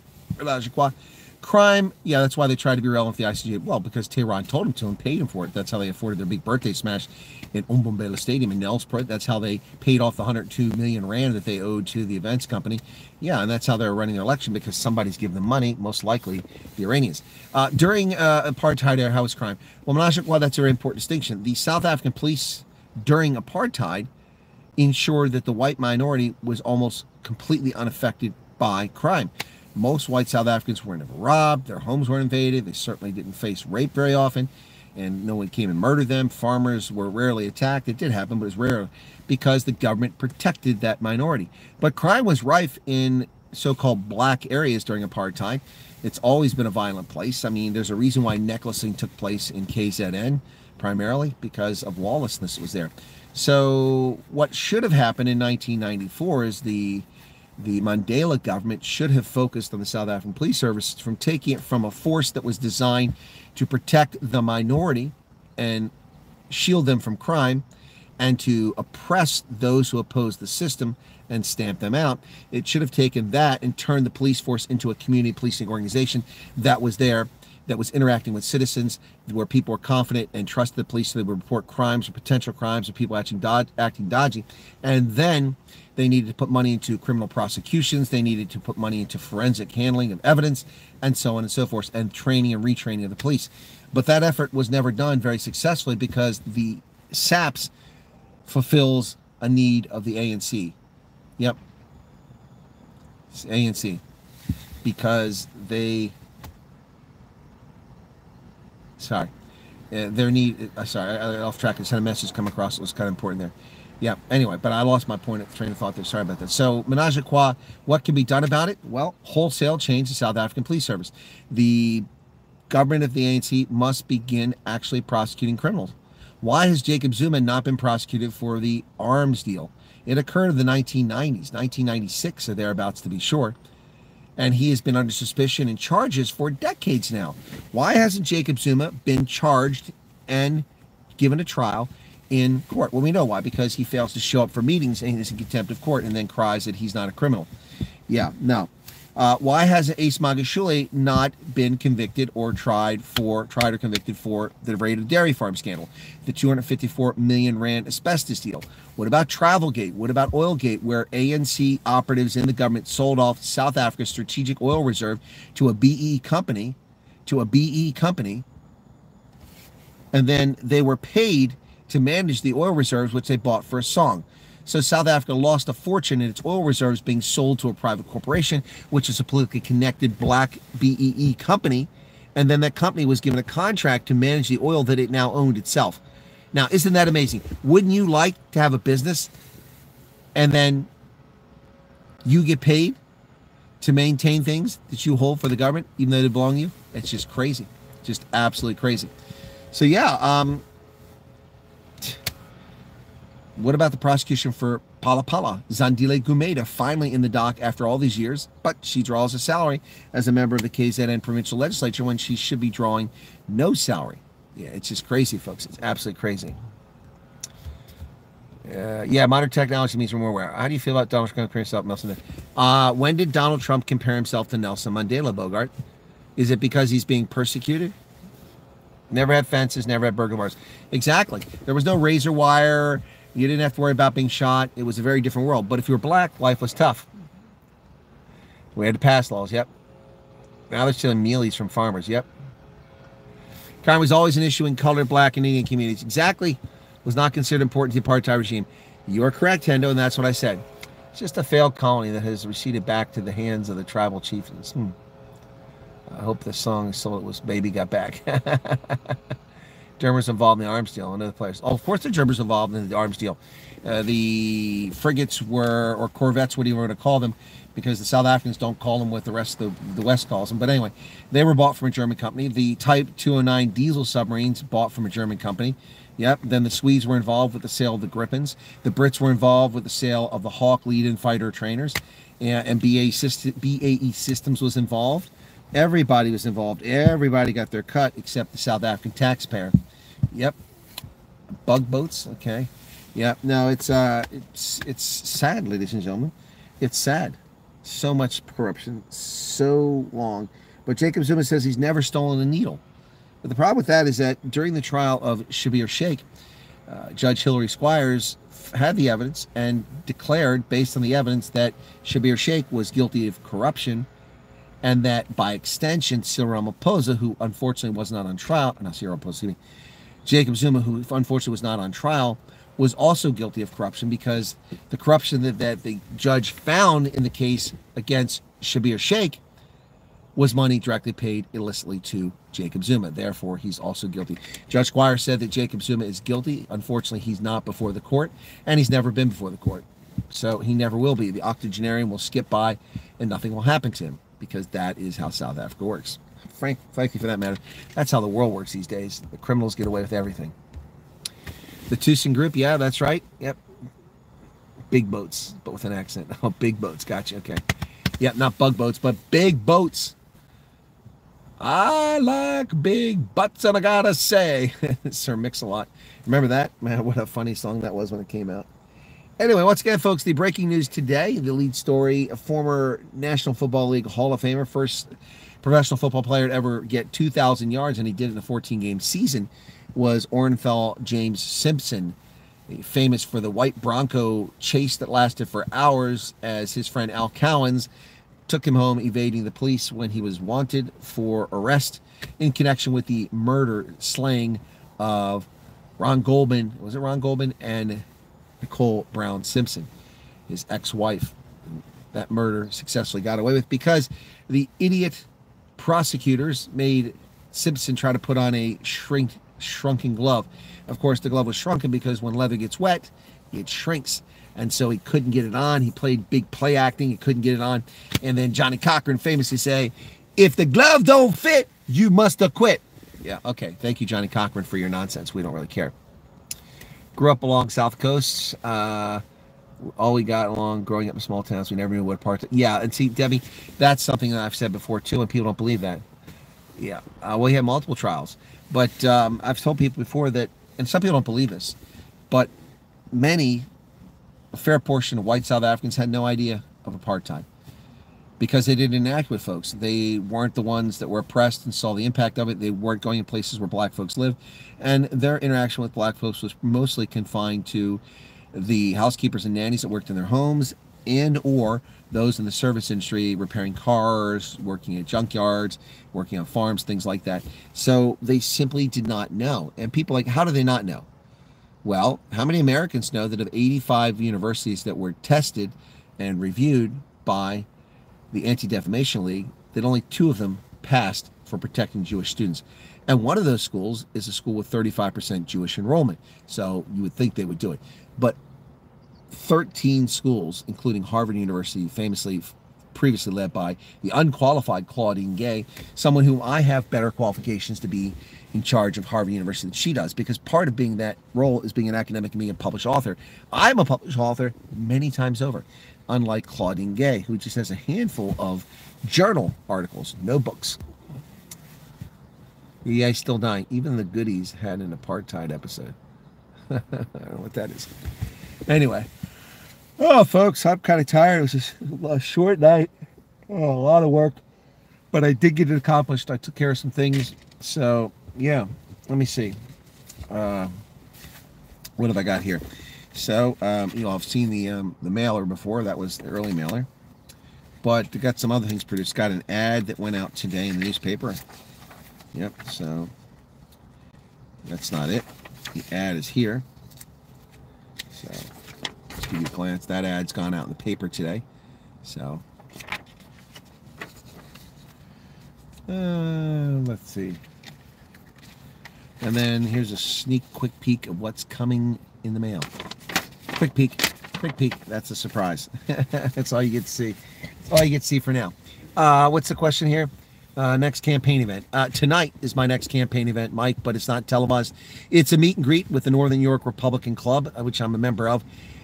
crime. Yeah, that's why they tried to be relevant with the I C J. Well, because Tehran told them to and paid them for it. That's how they afforded their big birthday smash in Umbombela Stadium in Nelspruit. That's how they paid off the one hundred two million rand that they owed to the events company. Yeah, and that's how they're running their election, because somebody's giving them money, most likely the Iranians. Uh, during uh, apartheid era, how was crime? Well, Menashe, well, that's a very important distinction. The South African police during apartheid ensured that the white minority was almost completely unaffected by crime. Most white South Africans were never robbed, their homes weren't invaded, they certainly didn't face rape very often, and no one came and murdered them. Farmers were rarely attacked. It did happen, but it was rare because the government protected that minority. But crime was rife in so-called black areas during apartheid. It's always been a violent place. I mean, there's a reason why necklacing took place in K Z N, primarily because of lawlessness was there. So what should have happened in nineteen ninety-four is the The Mandela government should have focused on the South African Police Service from taking it from a force that was designed to protect the minority and shield them from crime, and to oppress those who oppose the system and stamp them out. It should have taken that and turned the police force into a community policing organization that was there, that was interacting with citizens, where people were confident and trusted the police, so they would report crimes or potential crimes or people acting, dod acting dodgy. And then they needed to put money into criminal prosecutions. They needed to put money into forensic handling of evidence, and so on and so forth, and training and retraining of the police. But that effort was never done very successfully, because the S A Ps fulfills a need of the A N C. Yep, it's A N C, because they... Sorry, uh, their need. Uh, sorry, I, I off track. I sent a message come across. It was kind of important there. Yeah. Anyway, but I lost my point of train of thought there. Sorry about that. So, Menashe Kwa, what can be done about it? Well, wholesale change the South African Police Service. The government of the A N C must begin actually prosecuting criminals. Why has Jacob Zuma not been prosecuted for the arms deal? It occurred in the nineteen nineties, nineteen ninety-six or thereabouts, to be sure. And he has been under suspicion and charges for decades now. Why hasn't Jacob Zuma been charged and given a trial in court? Well, we know why, because he fails to show up for meetings and is in contempt of court, and then cries that he's not a criminal. Yeah, no. Uh, why hasn't Ace Magashule not been convicted or tried for, tried or convicted for the Reda Dairy Farm scandal, the two hundred fifty-four million rand asbestos deal? What about Travelgate? What about Oilgate, where A N C operatives in the government sold off South Africa's strategic oil reserve to a B E company, to a B E company, and then they were paid to manage the oil reserves, which they bought for a song. So South Africa lost a fortune in its oil reserves being sold to a private corporation, which is a politically connected black B E E company. And then that company was given a contract to manage the oil that it now owned itself. Now, isn't that amazing? Wouldn't you like to have a business and then you get paid to maintain things that you hold for the government, even though they belong to you? It's just crazy. Just absolutely crazy. So yeah, um, what about the prosecution for Palapala? Zandile Gumede finally in the dock after all these years, but she draws a salary as a member of the K Z N provincial legislature when she should be drawing no salary. Yeah, it's just crazy, folks. It's absolutely crazy. Uh, yeah, modern technology means we're more aware. How do you feel about Donald Trump comparing himself to Nelson Mandela? Uh, when did Donald Trump compare himself to Nelson Mandela, Bogart? Is it because he's being persecuted? Never had fences, never had burglar bars. Exactly. There was no razor wire. You didn't have to worry about being shot. It was a very different world. But if you were black, life was tough. We had to pass laws, yep. Now they're stealing mealies from farmers, yep. Crime was always an issue in colored, black, and Indian communities. Exactly. Was not considered important to the apartheid regime. You are correct, Hendo, and that's what I said. It's just a failed colony that has receded back to the hands of the tribal chieftains. Hmm. I hope the song so it was Baby Got Back. Germans involved in the arms deal and other players. Oh, of course the Germans involved in the arms deal. Uh, the frigates were, or corvettes, whatever you want to call them, because the South Africans don't call them what the rest of the, the West calls them. But anyway, they were bought from a German company. The Type two oh nine diesel submarines bought from a German company. Yep. Then the Swedes were involved with the sale of the Gripens. The Brits were involved with the sale of the Hawk lead-in fighter trainers. And, and B A E Systems was involved. Everybody was involved. Everybody got their cut except the South African taxpayer. Yep. Bug boats. Okay. Yep. No, it's uh, it's it's sad, ladies and gentlemen. It's sad. So much corruption. So long. But Jacob Zuma says he's never stolen a needle. But the problem with that is that during the trial of Shabir Sheikh, uh, Judge Hillary Squires had the evidence and declared, based on the evidence, that Shabir Sheikh was guilty of corruption, and that by extension, Cyril Ramaphosa, who unfortunately was not on trial, not Cyril Ramaphosa, excuse me, Jacob Zuma, who unfortunately was not on trial, was also guilty of corruption, because the corruption that, that the judge found in the case against Shabir Sheikh was money directly paid illicitly to Jacob Zuma. Therefore, he's also guilty. Judge Squire said that Jacob Zuma is guilty. Unfortunately, he's not before the court, and he's never been before the court. So he never will be. The octogenarian will skip by and nothing will happen to him, because that is how South Africa works. Frank, frankly, for that matter, that's how the world works these days. The criminals get away with everything. The Tucson Group, yeah, that's right. Yep. Big boats, but with an accent. Oh, big boats. Gotcha. Okay. Yep, not bug boats, but big boats. I like big butts, and I gotta say, Sir Mix-a-Lot. Remember that? Man, what a funny song that was when it came out. Anyway, once again, folks, the breaking news today, the lead story, a former National Football League Hall of Famer, first professional football player to ever get two thousand yards, and he did it in a fourteen game season, was Orenthal James Simpson, famous for the white Bronco chase that lasted for hours as his friend Al Cowens took him home, evading the police when he was wanted for arrest in connection with the murder slaying of Ron Goldman. Was it Ron Goldman? And Nicole Brown Simpson, his ex-wife. That murder successfully got away with because the idiot prosecutors made Simpson try to put on a shrink, shrunken glove. Of course, the glove was shrunken because when leather gets wet, it shrinks. And so he couldn't get it on. He played big play acting. He couldn't get it on. And then Johnny Cochran famously say, if the glove don't fit, you must acquit. Yeah, okay. Thank you, Johnny Cochran, for your nonsense. We don't really care. Grew up along South Coast. Uh, all we got along growing up in small towns. We never knew what part. To, yeah, and see, Debbie, that's something that I've said before, too, and people don't believe that. Yeah, uh, well, he had multiple trials. But um, I've told people before that, and some people don't believe this, but many, a fair portion of white South Africans had no idea of apartheid because they didn't interact with folks. They weren't the ones that were oppressed and saw the impact of it. They weren't going in places where black folks live. And their interaction with black folks was mostly confined to the housekeepers and nannies that worked in their homes and or those in the service industry, repairing cars, working at junkyards, working on farms, things like that. So they simply did not know. And people like, how do they not know? Well, how many Americans know that of eighty-five universities that were tested and reviewed by the Anti-Defamation League, that only two of them passed for protecting Jewish students? And one of those schools is a school with thirty-five percent Jewish enrollment. So you would think they would do it. But thirteen schools, including Harvard University, famously previously led by the unqualified Claudine Gay, someone whom I have better qualifications to be in charge of Harvard University than she does, because part of being that role is being an academic and being a published author. I'm a published author many times over, unlike Claudine Gay, who just has a handful of journal articles, no books. Yeah, he's still dying. Even the goodies had an apartheid episode. I don't know what that is. Anyway. Oh, folks, I'm kind of tired. It was a short night, oh, a lot of work, but I did get it accomplished. I took care of some things. So, yeah, let me see. Uh, what have I got here? So, um, you know, I've seen the um, the mailer before. That was the early mailer. But I got some other things produced. Got an ad that went out today in the newspaper. Yep, so that's not it. The ad is here. So... give you a glance. That ad's gone out in the paper today. So, uh, let's see. And then here's a sneak quick peek of what's coming in the mail. Quick peek. Quick peek. That's a surprise. That's all you get to see. That's all you get to see for now. Uh, what's the question here? Uh, next campaign event. Uh, tonight is my next campaign event, Mike, but it's not televised. It's a meet and greet with the Northern York Republican Club, which I'm a member of.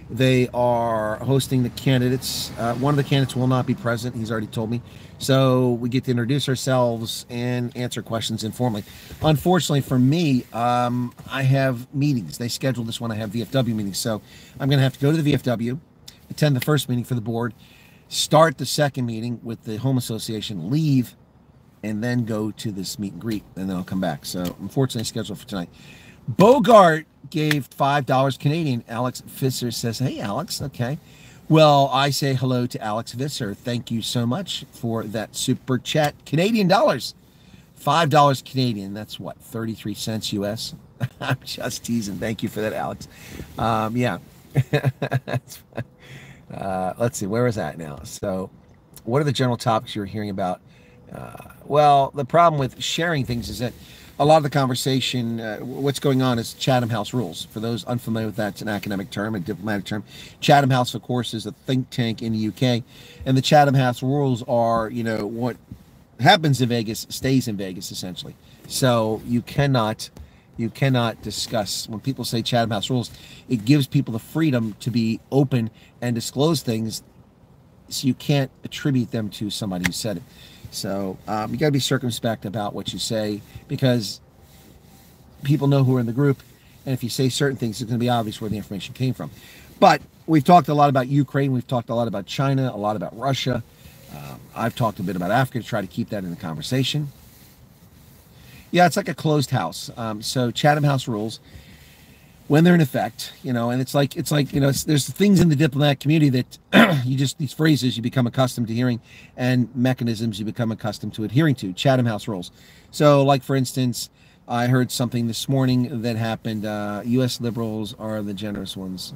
They are hosting the candidates. Uh, one of the candidates will not be present. He's already told me. So we get to introduce ourselves and answer questions informally. Unfortunately for me, um, I have meetings. They scheduled this one. I have V F W meetings. So I'm going to have to go to the V F W, attend the first meeting for the board, start the second meeting with the Home Association, leave and then go to this meet and greet, and then I'll come back. So unfortunately scheduled for tonight. Bogart gave five dollars Canadian. Alex Visser says, hey, Alex. Okay. Well, I say hello to Alex Visser. Thank you so much for that super chat. Canadian dollars. five dollars Canadian. That's what, thirty-three cents U S? I'm just teasing. Thank you for that, Alex. Um, yeah. uh, let's see. Where was that now? So what are the general topics you're hearing about? Uh, well, the problem with sharing things is that a lot of the conversation, uh, what's going on is Chatham House rules. For those unfamiliar with that, it's an academic term, a diplomatic term. Chatham House, of course, is a think tank in the U K. And the Chatham House rules are, you know, what happens in Vegas stays in Vegas, essentially. So you cannot... You cannot discuss. When people say Chatham House rules, it gives people the freedom to be open and disclose things, so you can't attribute them to somebody who said it. So um, you got to be circumspect about what you say, because people know who are in the group, and if you say certain things, it's going to be obvious where the information came from. But we've talked a lot about Ukraine. We've talked a lot about China, a lot about Russia. Um, I've talked a bit about Africa to try to keep that in the conversation. Yeah, it's like a closed house. Um, so Chatham House rules, when they're in effect, you know, and it's like, it's like, you know, it's, there's things in the diplomatic community that you just, these phrases you become accustomed to hearing, and mechanisms you become accustomed to adhering to, Chatham House rules. So like, for instance, I heard something this morning that happened. Uh, U S liberals are the generous ones.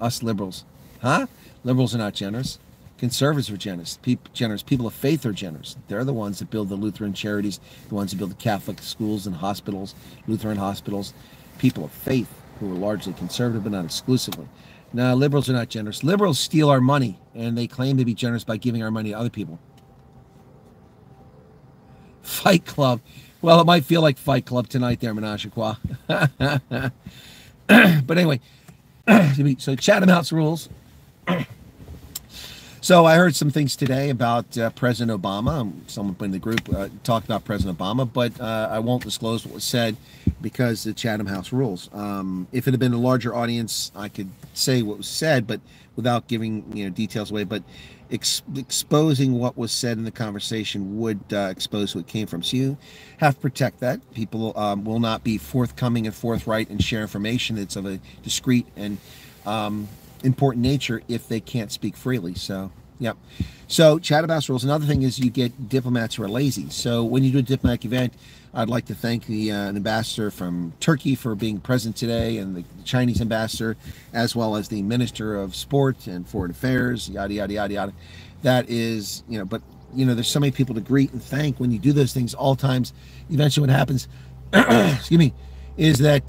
Us liberals. Huh? Liberals are not generous. Conservatives are generous. People, generous. People of faith are generous. They're the ones that build the Lutheran charities, the ones that build the Catholic schools and hospitals, Lutheran hospitals. People of faith who are largely conservative, but not exclusively. Now, liberals are not generous. Liberals steal our money, and they claim to be generous by giving our money to other people. Fight Club. Well, it might feel like Fight Club tonight there, Menage a Trois. But anyway, so Chatham House rules. So I heard some things today about uh, President Obama. Someone in the group uh, talked about President Obama, but uh, I won't disclose what was said because the Chatham House rules. Um, if it had been a larger audience, I could say what was said, but without giving you know details away. But ex exposing what was said in the conversation would uh, expose who it came from. So you have to protect that. People um, will not be forthcoming and forthright and share information that's of a discreet and um, important nature if they can't speak freely. So yep. So Chatham House rules. Another thing is you get diplomats who are lazy. So when you do a diplomatic event, I'd like to thank the uh, an ambassador from Turkey for being present today, and the Chinese ambassador, as well as the Minister of Sport and Foreign Affairs, yada yada yada yada. That is, you know, but you know, there's so many people to greet and thank when you do those things all times. Eventually what happens excuse me is that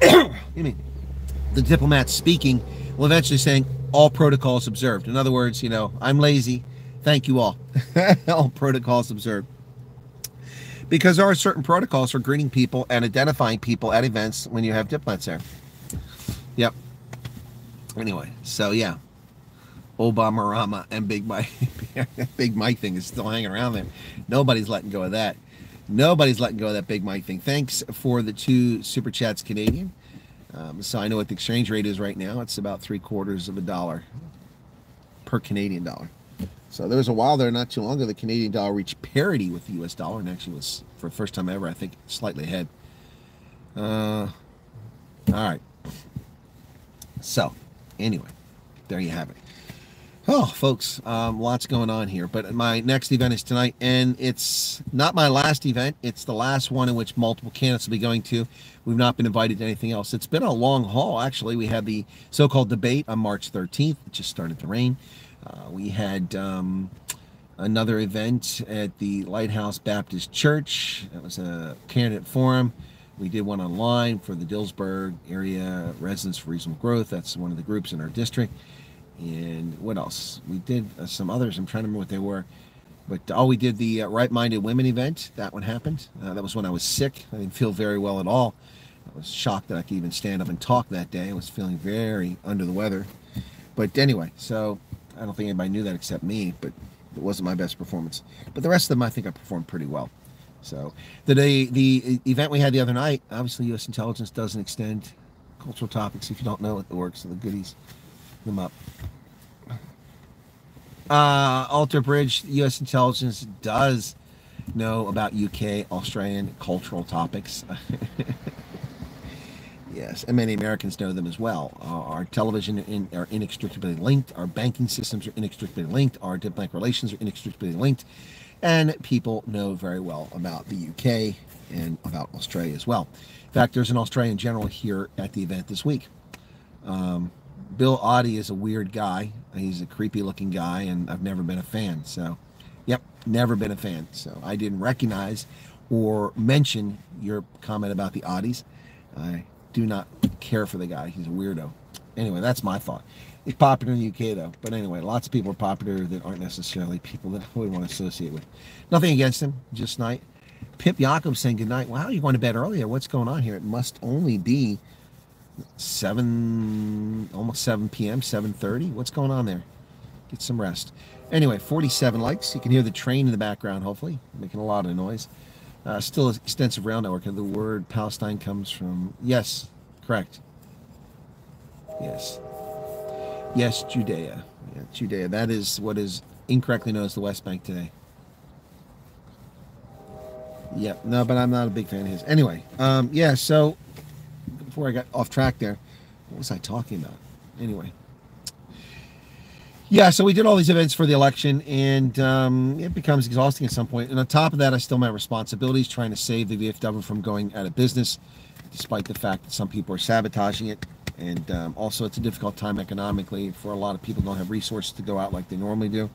excuse me the diplomat speaking will eventually saying all protocols observed. In other words, you know, I'm lazy. Thank you all. All protocols observed. Because there are certain protocols for greeting people and identifying people at events when you have diplomats there. Yep. Anyway, so yeah. Obamarama and Big Mike. Big Mike thing is still hanging around there. Nobody's letting go of that. Nobody's letting go of that Big Mike thing. Thanks for the two super chats, Canadian. Um, so I know what the exchange rate is right now. It's about three quarters of a dollar per Canadian dollar. So there was a while there, not too long ago, the Canadian dollar reached parity with the U S dollar, and actually was, for the first time ever, I think, slightly ahead. Uh, all right. So anyway, there you have it. Oh, folks, um, lots going on here. But my next event is tonight, and it's not my last event. It's the last one in which multiple candidates will be going to. We've not been invited to anything else. It's been a long haul, actually. We had the so-called debate on March thirteenth. It just started to rain. Uh, we had um, another event at the Lighthouse Baptist Church. That was a candidate forum. We did one online for the Dillsburg Area Residents for Reasonable Growth. That's one of the groups in our district. And what else? We did uh, some others. I'm trying to remember what they were. But oh, we did the uh, Right-Minded Women event. That one happened. Uh, that was when I was sick. I didn't feel very well at all. I was shocked that I could even stand up and talk that day. I was feeling very under the weather. But anyway, so I don't think anybody knew that except me. But it wasn't my best performance. But the rest of them, I think I performed pretty well. So the day, the event we had the other night, obviously U S intelligence doesn't extend cultural topics. If you don't know it, the works of the goodies. Them up. uh, Alter Bridge, U S intelligence does know about U K, Australian cultural topics. Yes, and many Americans know them as well. Uh, our television in, are inextricably linked. Our banking systems are inextricably linked. Our diplomatic relations are inextricably linked. And people know very well about the U K and about Australia as well. In fact, there's an Australian general here at the event this week. Um, Bill Oddie is a weird guy. He's a creepy-looking guy, and I've never been a fan. So, yep, never been a fan. So I didn't recognize or mention your comment about the Oddies. I do not care for the guy. He's a weirdo. Anyway, that's my thought. He's popular in the U K, though. But anyway, lots of people are popular that aren't necessarily people that I would want to associate with. Nothing against him, just night. Pip Jacob saying good night. Wow, you're going to bed earlier. What's going on here? It must only be seven, almost seven p m, seven thirty. What's going on there? Get some rest. Anyway, forty-seven likes. You can hear the train in the background, hopefully. Making a lot of noise. Uh, still an extensive rail network. The word Palestine comes from... Yes, correct. Yes. Yes, Judea. Yeah, Judea. That is what is incorrectly known as the West Bank today. Yep. No, but I'm not a big fan of his. Anyway, um, yeah, so... Before I got off track there, what was I talking about? Anyway. Yeah, so we did all these events for the election, and um, it becomes exhausting at some point. And on top of that, I still have my responsibilities trying to save the V F W from going out of business, despite the fact that some people are sabotaging it. And um, also, it's a difficult time economically for a lot of people who don't have resources to go out like they normally do.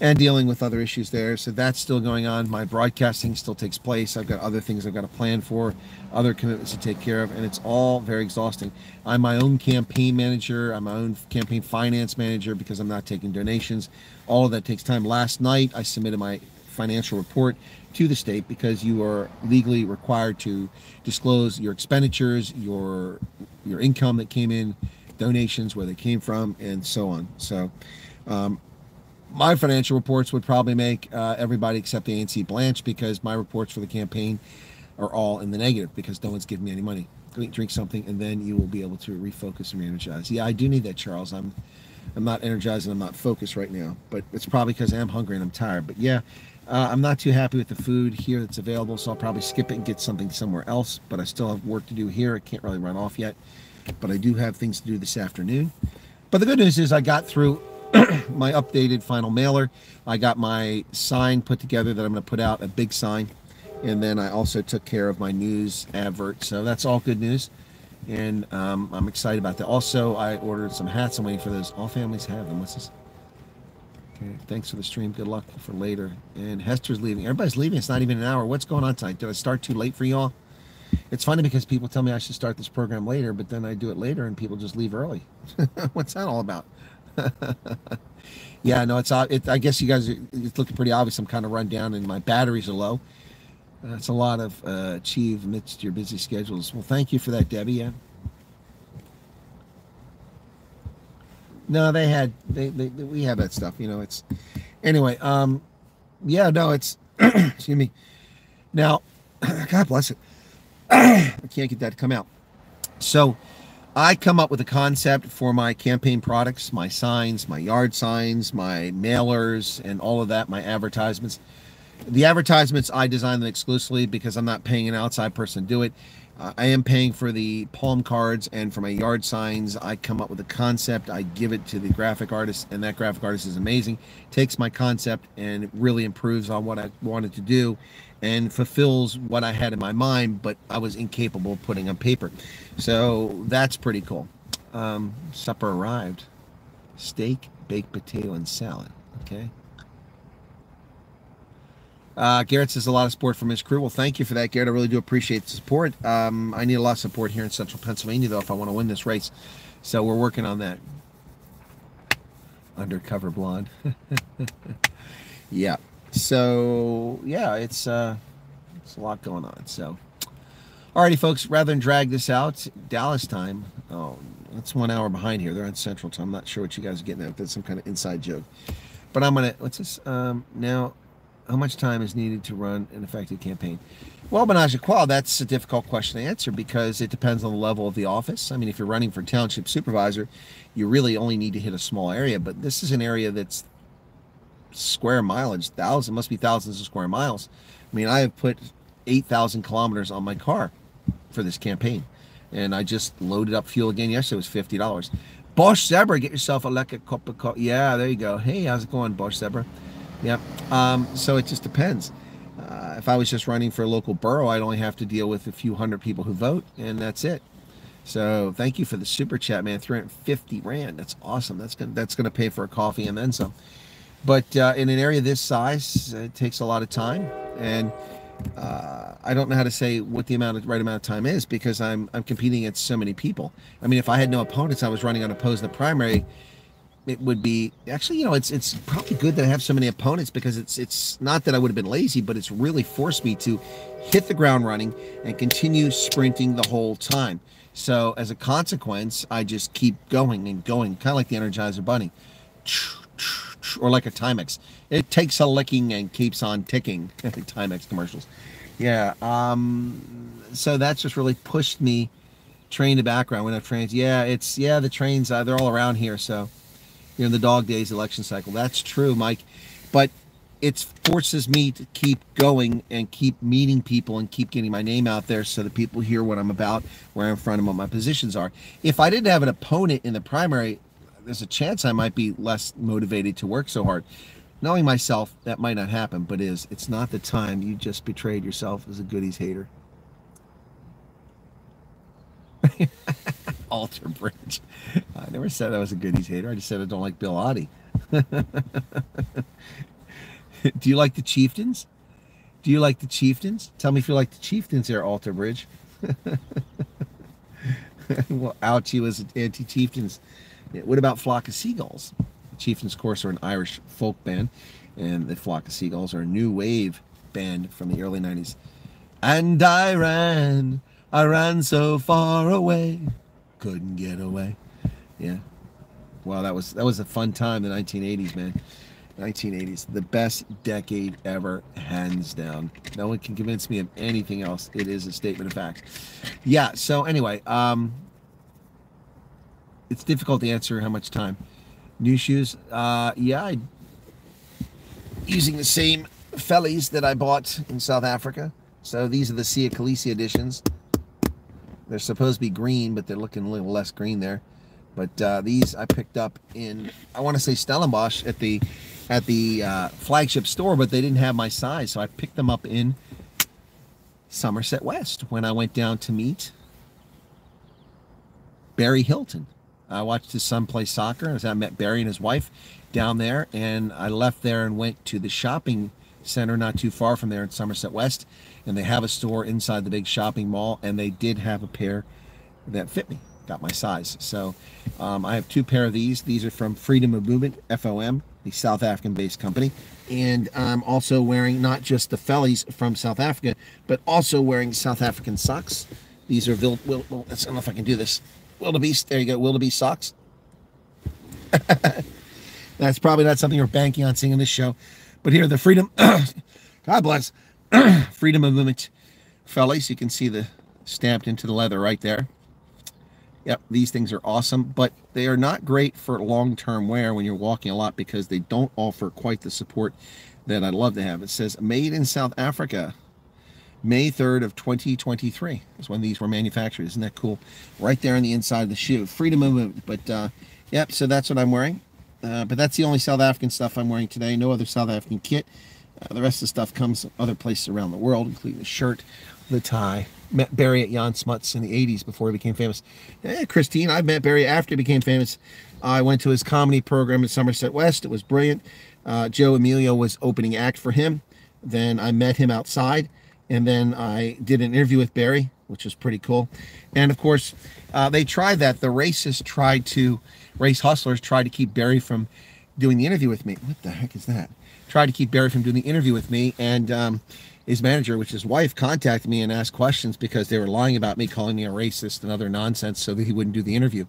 And dealing with other issues there. So that's still going on. My broadcasting still takes place. I've got other things I've got to plan for, other commitments to take care of, and it's all very exhausting. I'm my own campaign manager. I'm my own campaign finance manager because I'm not taking donations. All of that takes time. Last night, I submitted my financial report to the state because you are legally required to disclose your expenditures, your, your income that came in, donations, where they came from, and so on. So, um, my financial reports would probably make uh, everybody except the A N C blanch because my reports for the campaign are all in the negative because no one's giving me any money. Drink something, and then you will be able to refocus and re-energize. Yeah, I do need that, Charles. I'm I'm not energized and I'm not focused right now, but it's probably because I am hungry and I'm tired. But yeah, uh, I'm not too happy with the food here that's available, so I'll probably skip it and get something somewhere else. But I still have work to do here. I can't really run off yet, but I do have things to do this afternoon. But the good news is I got through my updated final mailer. I got my sign put together that I'm going to put out, a big sign. And then I also took care of my news advert. So that's all good news. And um, I'm excited about that. Also, I ordered some hats. I'm waiting for those. All families have them. What's this? Okay. Thanks for the stream. Good luck for later. And Hester's leaving. Everybody's leaving. It's not even an hour. What's going on tonight? Did I start too late for y'all? It's funny because people tell me I should start this program later, but then I do it later and people just leave early. What's that all about? Yeah, no, it's it, I guess you guys are, it's looking pretty obvious. I'm kind of run down and my batteries are low. That's uh, a lot of uh, achieve amidst your busy schedules. Well, thank you for that, Debbie. Yeah. No, they had they, they, they we have that stuff, you know. It's anyway. Um, yeah, no, it's excuse me. Now, God bless it. I can't get that to come out. So. I come up with a concept for my campaign products, my signs, my yard signs, my mailers, and all of that, my advertisements. The advertisements, I design them exclusively because I'm not paying an outside person to do it. Uh, I am paying for the palm cards and for my yard signs. I come up with a concept. I give it to the graphic artist, and that graphic artist is amazing. Takes my concept and really improves on what I wanted to do and fulfills what I had in my mind, but I was incapable of putting on paper. So that's pretty cool. Um, supper arrived. Steak, baked potato, and salad. Okay. Uh, Garrett says a lot of support from his crew. Well, thank you for that, Garrett. I really do appreciate the support. Um, I need a lot of support here in central Pennsylvania, though, if I want to win this race. So we're working on that. Undercover blonde. Yeah. So, yeah, it's, uh, it's a lot going on. So, alrighty, folks, rather than drag this out, Dallas time. Oh, that's one hour behind here. They're on Central Time. I'm not sure what you guys are getting at. If that's some kind of inside joke. But I'm going to, what's this? Um, now, how much time is needed to run an effective campaign? Well, Menage a Qual, that's a difficult question to answer because it depends on the level of the office. I mean, if you're running for township supervisor, you really only need to hit a small area. But this is an area that's square mileage, thousands, must be thousands of square miles. I mean, I have put eight thousand kilometers on my car for this campaign. And I just loaded up fuel again yesterday. It was fifty dollars. Bosch Zebra, get yourself a lekker cup of coffee. Yeah, there you go. Hey, how's it going, Bosch Zebra? Yeah. Um, so it just depends. Uh, if I was just running for a local borough, I'd only have to deal with a few hundred people who vote, and that's it. So thank you for the super chat, man. three hundred fifty rand. That's awesome. That's gonna, that's gonna pay for a coffee and then some. But uh, in an area this size, it takes a lot of time, and uh, I don't know how to say what the amount of right amount of time is, because I'm I'm competing against so many people. I mean, if I had no opponents, I was running unopposed in the primary. It would be actually, you know, it's it's probably good that I have so many opponents, because it's it's not that I would have been lazy, but it's really forced me to hit the ground running and continue sprinting the whole time. So as a consequence, I just keep going and going, kind of like the Energizer Bunny, or like a Timex. It takes a licking and keeps on ticking. I think Timex commercials. Yeah. Um, so that's just really pushed me. Train to background when I trains. Yeah, it's yeah the trains. Uh, they're all around here. So you know, the dog days election cycle. That's true, Mike. But it forces me to keep going and keep meeting people and keep getting my name out there so that people hear what I'm about, where I'm from, and what my positions are. If I didn't have an opponent in the primary, there's a chance I might be less motivated to work so hard. Knowing myself, that might not happen, but it is. It's not the time. You just betrayed yourself as a goodies hater. Alter Bridge. I never said I was a goodies hater. I just said I don't like Bill Oddie. Do you like the Chieftains? Do you like the Chieftains? Tell me if you like the Chieftains there, Alter Bridge. Well, ouch, he was anti-Chieftains. What about Flock of Seagulls? The Chieftains, of course, are an Irish folk band, and the Flock of Seagulls are a new wave band from the early nineties. And I ran, I ran so far away, couldn't get away. Yeah. Wow, that was that was a fun time, the nineteen eighties, man. nineteen eighties, the best decade ever, hands down. No one can convince me of anything else. It is a statement of fact. Yeah, so anyway, um, it's difficult to answer how much time. New shoes? Uh, yeah, I, using the same fellies that I bought in South Africa. So these are the Sia Khaleesi editions. They're supposed to be green, but they're looking a little less green there. But uh, these I picked up in, I want to say Stellenbosch at the at the uh, flagship store, but they didn't have my size, so I picked them up in Somerset West when I went down to meet Barry Hilton. I watched his son play soccer, and I met Barry and his wife down there, and I left there and went to the shopping center not too far from there in Somerset West, and they have a store inside the big shopping mall, and they did have a pair that fit me, got my size. So um, I have two pair of these. These are from Freedom of Movement, F O M, the South African-based company. And I'm also wearing not just the fellies from South Africa, but also wearing South African socks. These are, Vil Wil Wil I don't know if I can do this, wildebeest, there you go, wildebeest socks. That's probably not something you're banking on seeing in this show. But here are the Freedom, God bless, Freedom of Movement fellies. You can see the stamped into the leather right there. Yep, these things are awesome, but they are not great for long-term wear when you're walking a lot, because they don't offer quite the support that I'd love to have. It says, made in South Africa, May third of twenty twenty-three is when these were manufactured. Isn't that cool? Right there on the inside of the shoe. Freedom of movement. But, uh, yep, so that's what I'm wearing. Uh, but that's the only South African stuff I'm wearing today. No other South African kit. Uh, the rest of the stuff comes from other places around the world, including the shirt, the tie. Met Barry at Jan Smuts in the eighties before he became famous. Eh, Christine, I met Barry after he became famous. Uh, I went to his comedy program in Somerset West. It was brilliant. Uh, Joe Emilio was opening act for him. Then I met him outside, and then I did an interview with Barry, which was pretty cool. And, of course, uh, they tried that. The racists tried to, race hustlers tried to keep Barry from doing the interview with me. What the heck is that? Tried to keep Barry from doing the interview with me, and um, his manager, which is his wife, contacted me and asked questions because they were lying about me, calling me a racist and other nonsense so that he wouldn't do the interview.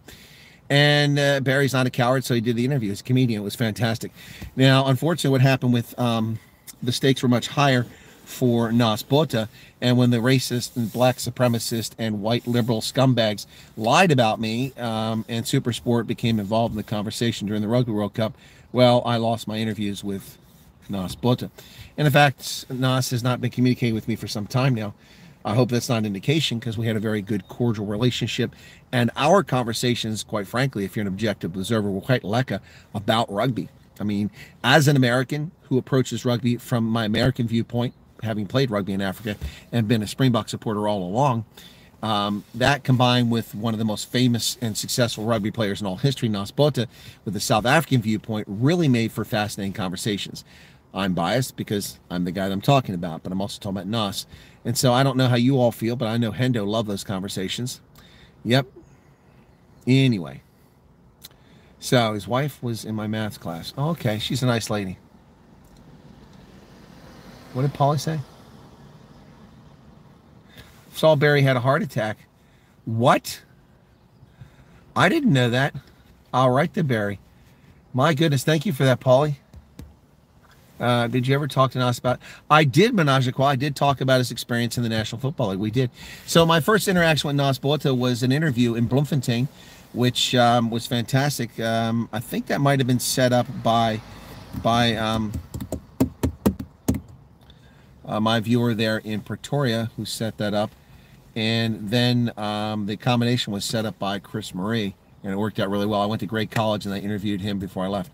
And uh, Barry's not a coward, so he did the interview. He's a comedian. It was fantastic. Now, unfortunately, what happened with um, the stakes were much higher for Nas Bota, and when the racist and black supremacist and white liberal scumbags lied about me, um, and Supersport became involved in the conversation during the Rugby World Cup, well, I lost my interviews with Nas Botha. And in fact, Nas has not been communicating with me for some time now. I hope that's not an indication, because we had a very good, cordial relationship. And our conversations, quite frankly, if you're an objective observer, were quite lekker about rugby. I mean, as an American who approaches rugby from my American viewpoint, having played rugby in Africa and been a Springbok supporter all along, um, that combined with one of the most famous and successful rugby players in all history, Nas Botha, with a South African viewpoint, really made for fascinating conversations. I'm biased because I'm the guy that I'm talking about, but I'm also talking about Nas. And so I don't know how you all feel, but I know Hendo loved those conversations. Yep. Anyway. So his wife was in my math class. Oh, okay, she's a nice lady. What did Polly say? Saul Berry had a heart attack. What? I didn't know that. All right, the Berry. My goodness, thank you for that, Polly. Uh, did you ever talk to Nas about? I did, Menage a Croix. I did talk about his experience in the National Football League. We did. So my first interaction with Nas Botha was an interview in Bloemfontein, which um, was fantastic. Um, I think that might have been set up by by um, uh, my viewer there in Pretoria, who set that up. And then um, the combination was set up by Chris Marie, and it worked out really well. I went to Great College, and I interviewed him before I left.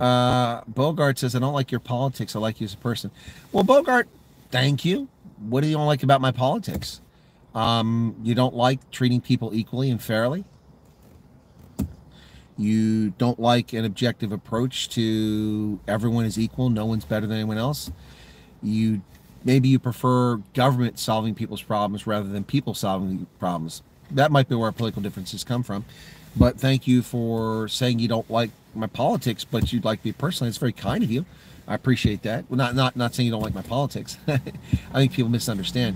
Uh, Bogart says, I don't like your politics. I like you as a person. Well, Bogart, thank you. What do you don't like about my politics? Um, you don't like treating people equally and fairly. You don't like an objective approach to everyone is equal. No one's better than anyone else. You, maybe you prefer government solving people's problems rather than people solving problems. That might be where our political differences come from. But thank you for saying you don't like my politics, but you'd like me personally. It's very kind of you. I appreciate that. Well, not not not saying you don't like my politics. I think people misunderstand.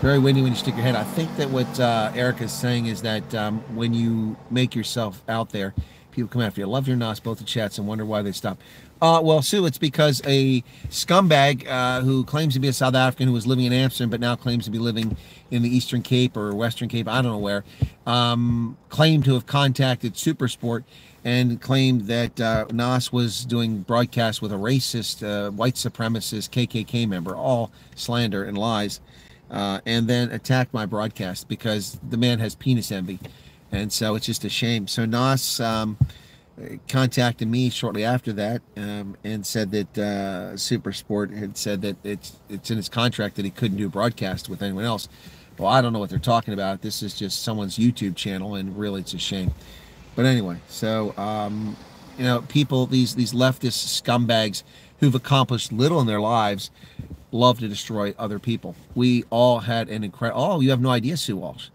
Very windy when you stick your head. I think that what uh, Erica's saying is that um, when you make yourself out there, people come after you. I love your Nas, both the chats, and wonder why they stop. Uh, well, Sue, it's because a scumbag uh, who claims to be a South African who was living in Amsterdam but now claims to be living in the Eastern Cape or Western Cape, I don't know where, um, claimed to have contacted Supersport and claimed that uh, Nas was doing broadcasts with a racist, uh, white supremacist K K K member, all slander and lies, uh, and then attacked my broadcast because the man has penis envy. And so it's just a shame. So Nas um, contacted me shortly after that um, and said that uh, Supersport had said that it's it's in his contract that he couldn't do broadcast with anyone else. Well, I don't know what they're talking about. This is just someone's YouTube channel, and really, it's a shame. But anyway, so um, you know, people, these these leftist scumbags who've accomplished little in their lives love to destroy other people. We all had an incredible. Oh, you have no idea, Sue Walsh.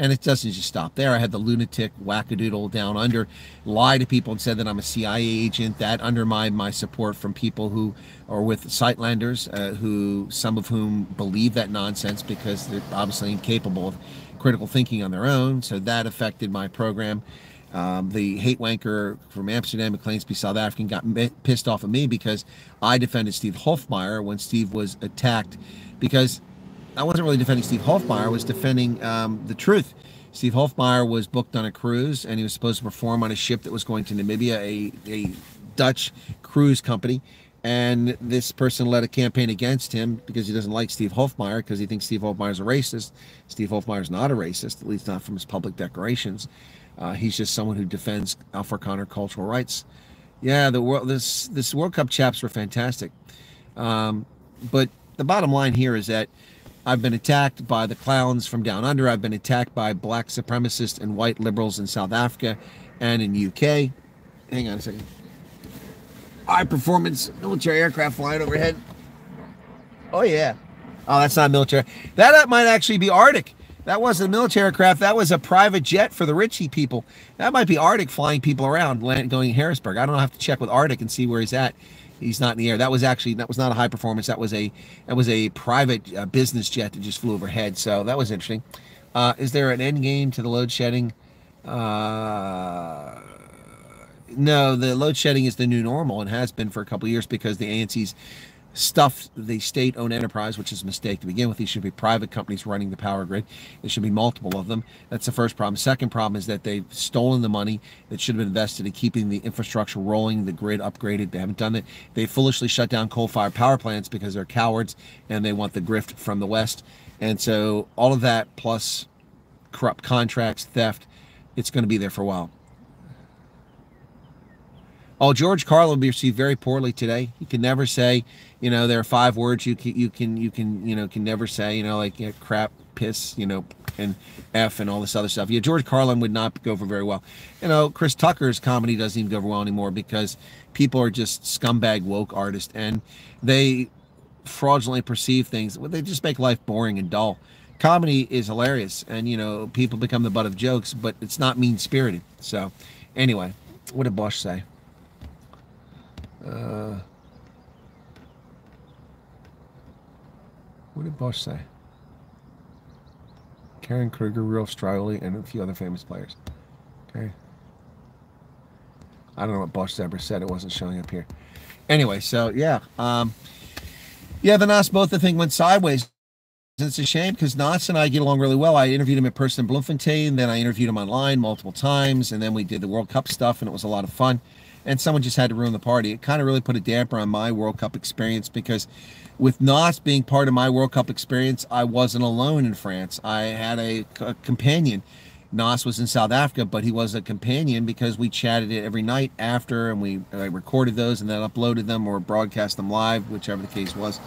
And it doesn't just stop there. I had the lunatic wackadoodle down under lie to people and said that I'm a C I A agent. That undermined my support from people who are with Sightlanders, uh, who some of whom believe that nonsense because they're obviously incapable of critical thinking on their own. So that affected my program. Um, the hate wanker from Amsterdam who claims to be South African got pissed off at me because I defended Steve Hofmeyr when Steve was attacked, because I wasn't really defending Steve Hofmeyr. I was defending um, the truth. Steve Hofmeyr was booked on a cruise, and he was supposed to perform on a ship that was going to Namibia, a, a Dutch cruise company. And this person led a campaign against him because he doesn't like Steve Hofmeyr, because he thinks Steve Hofmeyr is a racist. Steve Hofmeyr is not a racist, at least not from his public declarations. Uh, he's just someone who defends Afrikaner cultural rights. Yeah, the world, this this World Cup chaps were fantastic. Um, but the bottom line here is that I've been attacked by the clowns from down under. I've been attacked by black supremacists and white liberals in South Africa and in U K. Hang on a second. High performance military aircraft flying overhead. Oh, yeah. Oh, that's not military. That, that might actually be Arctic. That wasn't a military aircraft. That was a private jet for the Richie people. That might be Arctic flying people around, land, going to Harrisburg. I don't know, I have to check with Arctic and see where he's at. He's not in the air. That was actually, that was not a high performance. That was a, that was a private uh, business jet that just flew overhead. So that was interesting. Uh, is there an end game to the load shedding? Uh, no, the load shedding is the new normal and has been for a couple of years because the A N C's stuff the state-owned enterprise, which is a mistake to begin with. These should be private companies running the power grid. There should be multiple of them. That's the first problem. Second problem is that they've stolen the money that should have been invested in keeping the infrastructure rolling, the grid upgraded. They haven't done it. They foolishly shut down coal-fired power plants because they're cowards and they want the grift from the West. And so all of that plus corrupt contracts, theft, it's going to be there for a while. Oh, George Carlin will be received very poorly today. You can never say, you know, there are five words you can, you can, you can, you know, can never say, you know, like, you know, crap, piss, you know, and F and all this other stuff. Yeah, George Carlin would not go over very well. You know, Chris Tucker's comedy doesn't even go over well anymore because people are just scumbag woke artists and they fraudulently perceive things. Well, they just make life boring and dull. Comedy is hilarious and, you know, people become the butt of jokes, but it's not mean-spirited. So, anyway, what did Bosch say? Uh, what did Bosch say? Karen Kruger, Rudolph Strigoli, and a few other famous players. Okay. I don't know what Bosch ever said. It wasn't showing up here. Anyway, so yeah. Um, yeah, the Nas Botha thing went sideways. It's a shame because Nas and I get along really well. I interviewed him in person in Bloemfontein. Then I interviewed him online multiple times. And then we did the World Cup stuff, and it was a lot of fun. And someone just had to ruin the party. It kind of really put a damper on my World Cup experience because with Nas being part of my World Cup experience, I wasn't alone in France. I had a, a companion. Nas was in South Africa, but he was a companion because we chatted it every night after, and we I recorded those and then uploaded them or broadcast them live, whichever the case was.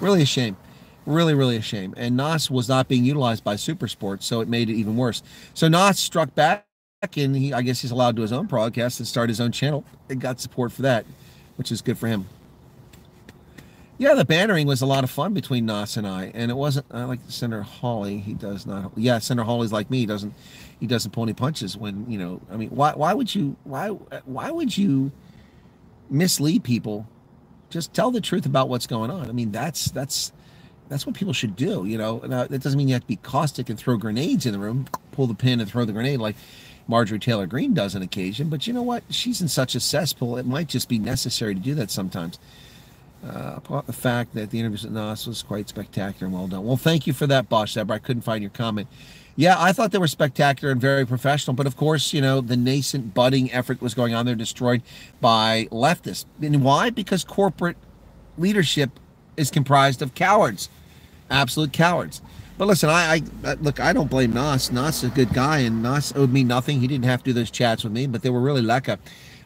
Really a shame. Really, really a shame. And Nas was not being utilized by SuperSport, so it made it even worse. So Nas struck back. And he, I guess he's allowed to do his own broadcast and start his own channel. It got support for that, which is good for him. Yeah, the bantering was a lot of fun between Nas and I, and it wasn't. I like Senator Hawley. He does not. Yeah, Senator Hawley's like me. He doesn't. He doesn't pull any punches when you know. I mean, why? Why would you? Why? Why would you mislead people? Just tell the truth about what's going on. I mean, that's that's that's what people should do. You know, now, that doesn't mean you have to be caustic and throw grenades in the room. Pull the pin and throw the grenade like Marjorie Taylor Greene does on occasion, but you know what? She's in such a cesspool, it might just be necessary to do that sometimes. Uh, the fact that the interview with Nas was quite spectacular and well done. Well, thank you for that, Bosch. I couldn't find your comment. Yeah, I thought they were spectacular and very professional, but of course, you know, the nascent budding effort was going on. They're destroyed by leftists. And why? Because corporate leadership is comprised of cowards, absolute cowards. But listen, I, I look, I don't blame Nas. Nas is a good guy, and Nas owed me nothing. He didn't have to do those chats with me, but they were really lekker.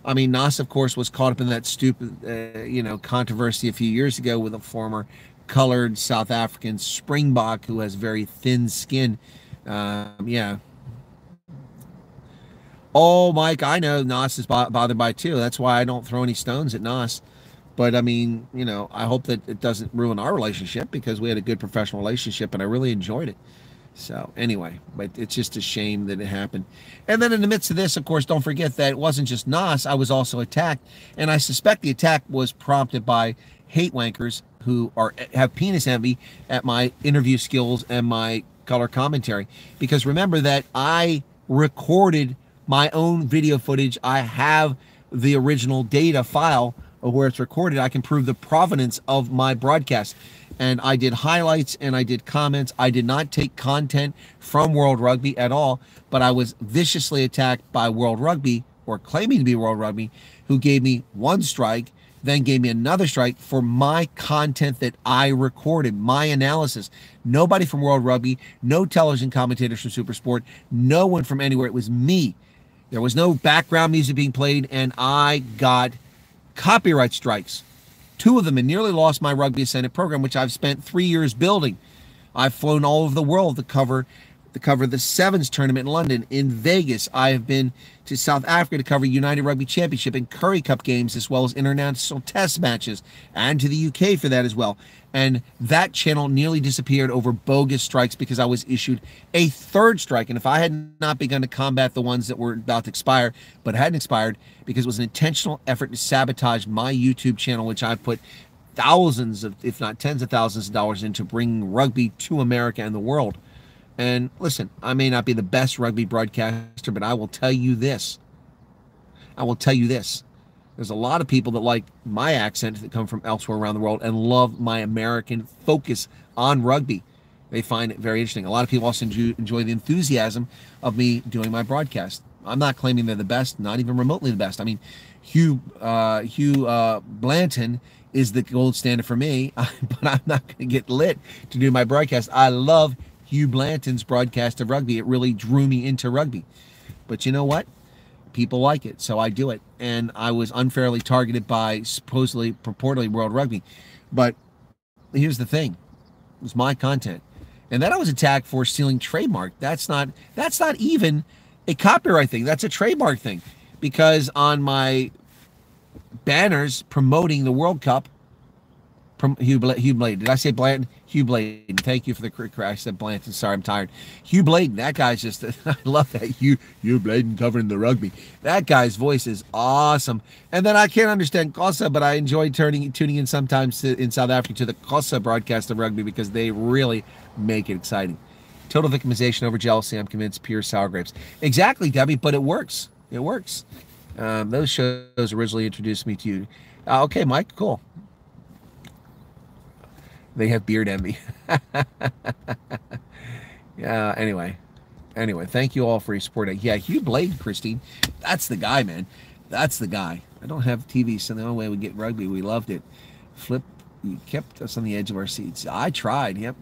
I mean, Nas, of course, was caught up in that stupid, uh, you know, controversy a few years ago with a former colored South African Springbok who has very thin skin. Um, yeah. Oh, Mike, I know Nas is bo bothered by it, too. That's why I don't throw any stones at Nas. But, I mean, you know, I hope that it doesn't ruin our relationship because we had a good professional relationship and I really enjoyed it. So, anyway, but it's just a shame that it happened. And then in the midst of this, of course, don't forget that it wasn't just Nas. I was also attacked. And I suspect the attack was prompted by hate wankers who are have penis envy at my interview skills and my color commentary. Because remember that I recorded my own video footage. I have the original data file or where it's recorded. I can prove the provenance of my broadcast. And I did highlights and I did comments. I did not take content from World Rugby at all, but I was viciously attacked by World Rugby, or claiming to be World Rugby, who gave me one strike, then gave me another strike for my content that I recorded, my analysis. Nobody from World Rugby, no television commentators from SuperSport, no one from anywhere. It was me. There was no background music being played, and I got copyright strikes, two of them, and nearly lost my Rugby Ascendant program, which I've spent three years building. I've flown all over the world to cover, to cover the Sevens tournament in London, in Vegas. I have been to South Africa to cover United Rugby Championship and Currie Cup games, as well as international test matches, and to the U K for that as well. And that channel nearly disappeared over bogus strikes because I was issued a third strike. And if I had not begun to combat the ones that were about to expire, but hadn't expired, because it was an intentional effort to sabotage my YouTube channel, which I put thousands of, if not tens of thousands of dollars into bringing rugby to America and the world. And listen, I may not be the best rugby broadcaster, but I will tell you this. I will tell you this. There's a lot of people that like my accent that come from elsewhere around the world and love my American focus on rugby. They find it very interesting. A lot of people also enjoy the enthusiasm of me doing my broadcast. I'm not claiming they're the best, not even remotely the best. I mean, Hugh uh, Hugh uh, Blanton is the gold standard for me, but I'm not going to get lit to do my broadcast. I love Hugh Blanton's broadcast of rugby. It really drew me into rugby. But you know what? People like it, so I do it. And I was unfairly targeted by supposedly, purportedly World Rugby. But here's the thing. It was my content. And that I was attacked for stealing trademark. That's not that's not even a copyright thing. That's a trademark thing. Because on my banners promoting the World Cup, prom Hugh, Bla Hugh Bladen. Did I say Blanton? Hugh Bladen. Thank you for the crash. I said Blanton. Sorry, I'm tired. Hugh Bladen. That guy's just, I love that. Hugh, Hugh Bladen covering the rugby. That guy's voice is awesome. And then I can't understand Xhosa, but I enjoy turning tuning in sometimes to, in South Africa to the Xhosa broadcast of rugby because they really make it exciting. Total victimization over jealousy. I'm convinced. Pure sour grapes. Exactly, Debbie. But it works. It works. Um, those shows originally introduced me to you. Uh, okay, Mike. Cool. They have beard envy. Yeah. Anyway. Anyway. Thank you all for your support. Yeah. Hugh Bladen, Christine. That's the guy, man. That's the guy. I don't have T V, so the only way we get rugby, we loved it. Flip. You kept us on the edge of our seats. I tried. Yep.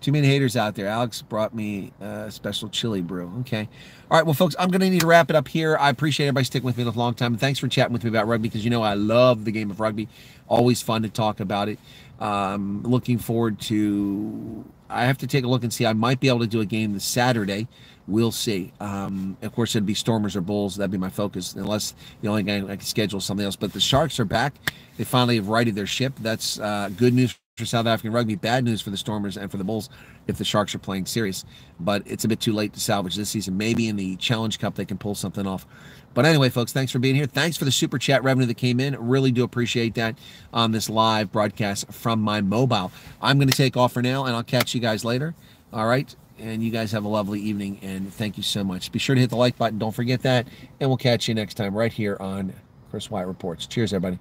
Too many haters out there. Alex brought me a special chili brew. Okay. All right. Well, folks, I'm going to need to wrap it up here. I appreciate everybody sticking with me a long time. And thanks for chatting with me about rugby because, you know, I love the game of rugby. Always fun to talk about it. Um, looking forward to – I have to take a look and see. I might be able to do a game this Saturday. We'll see. Um, of course, it would be Stormers or Bulls. That would be my focus unless the only game I can schedule is something else. But the Sharks are back. They finally have righted their ship. That's uh, good news for South African rugby, bad news for the Stormers and for the Bulls if the Sharks are playing serious. But it's a bit too late to salvage this season. Maybe in the Challenge Cup they can pull something off. But anyway, folks, thanks for being here. Thanks for the super chat revenue that came in. Really do appreciate that on this live broadcast from my mobile. I'm going to take off for now, and I'll catch you guys later. All right? And you guys have a lovely evening, and thank you so much. Be sure to hit the like button. Don't forget that. And we'll catch you next time right here on Chris White Reports. Cheers, everybody.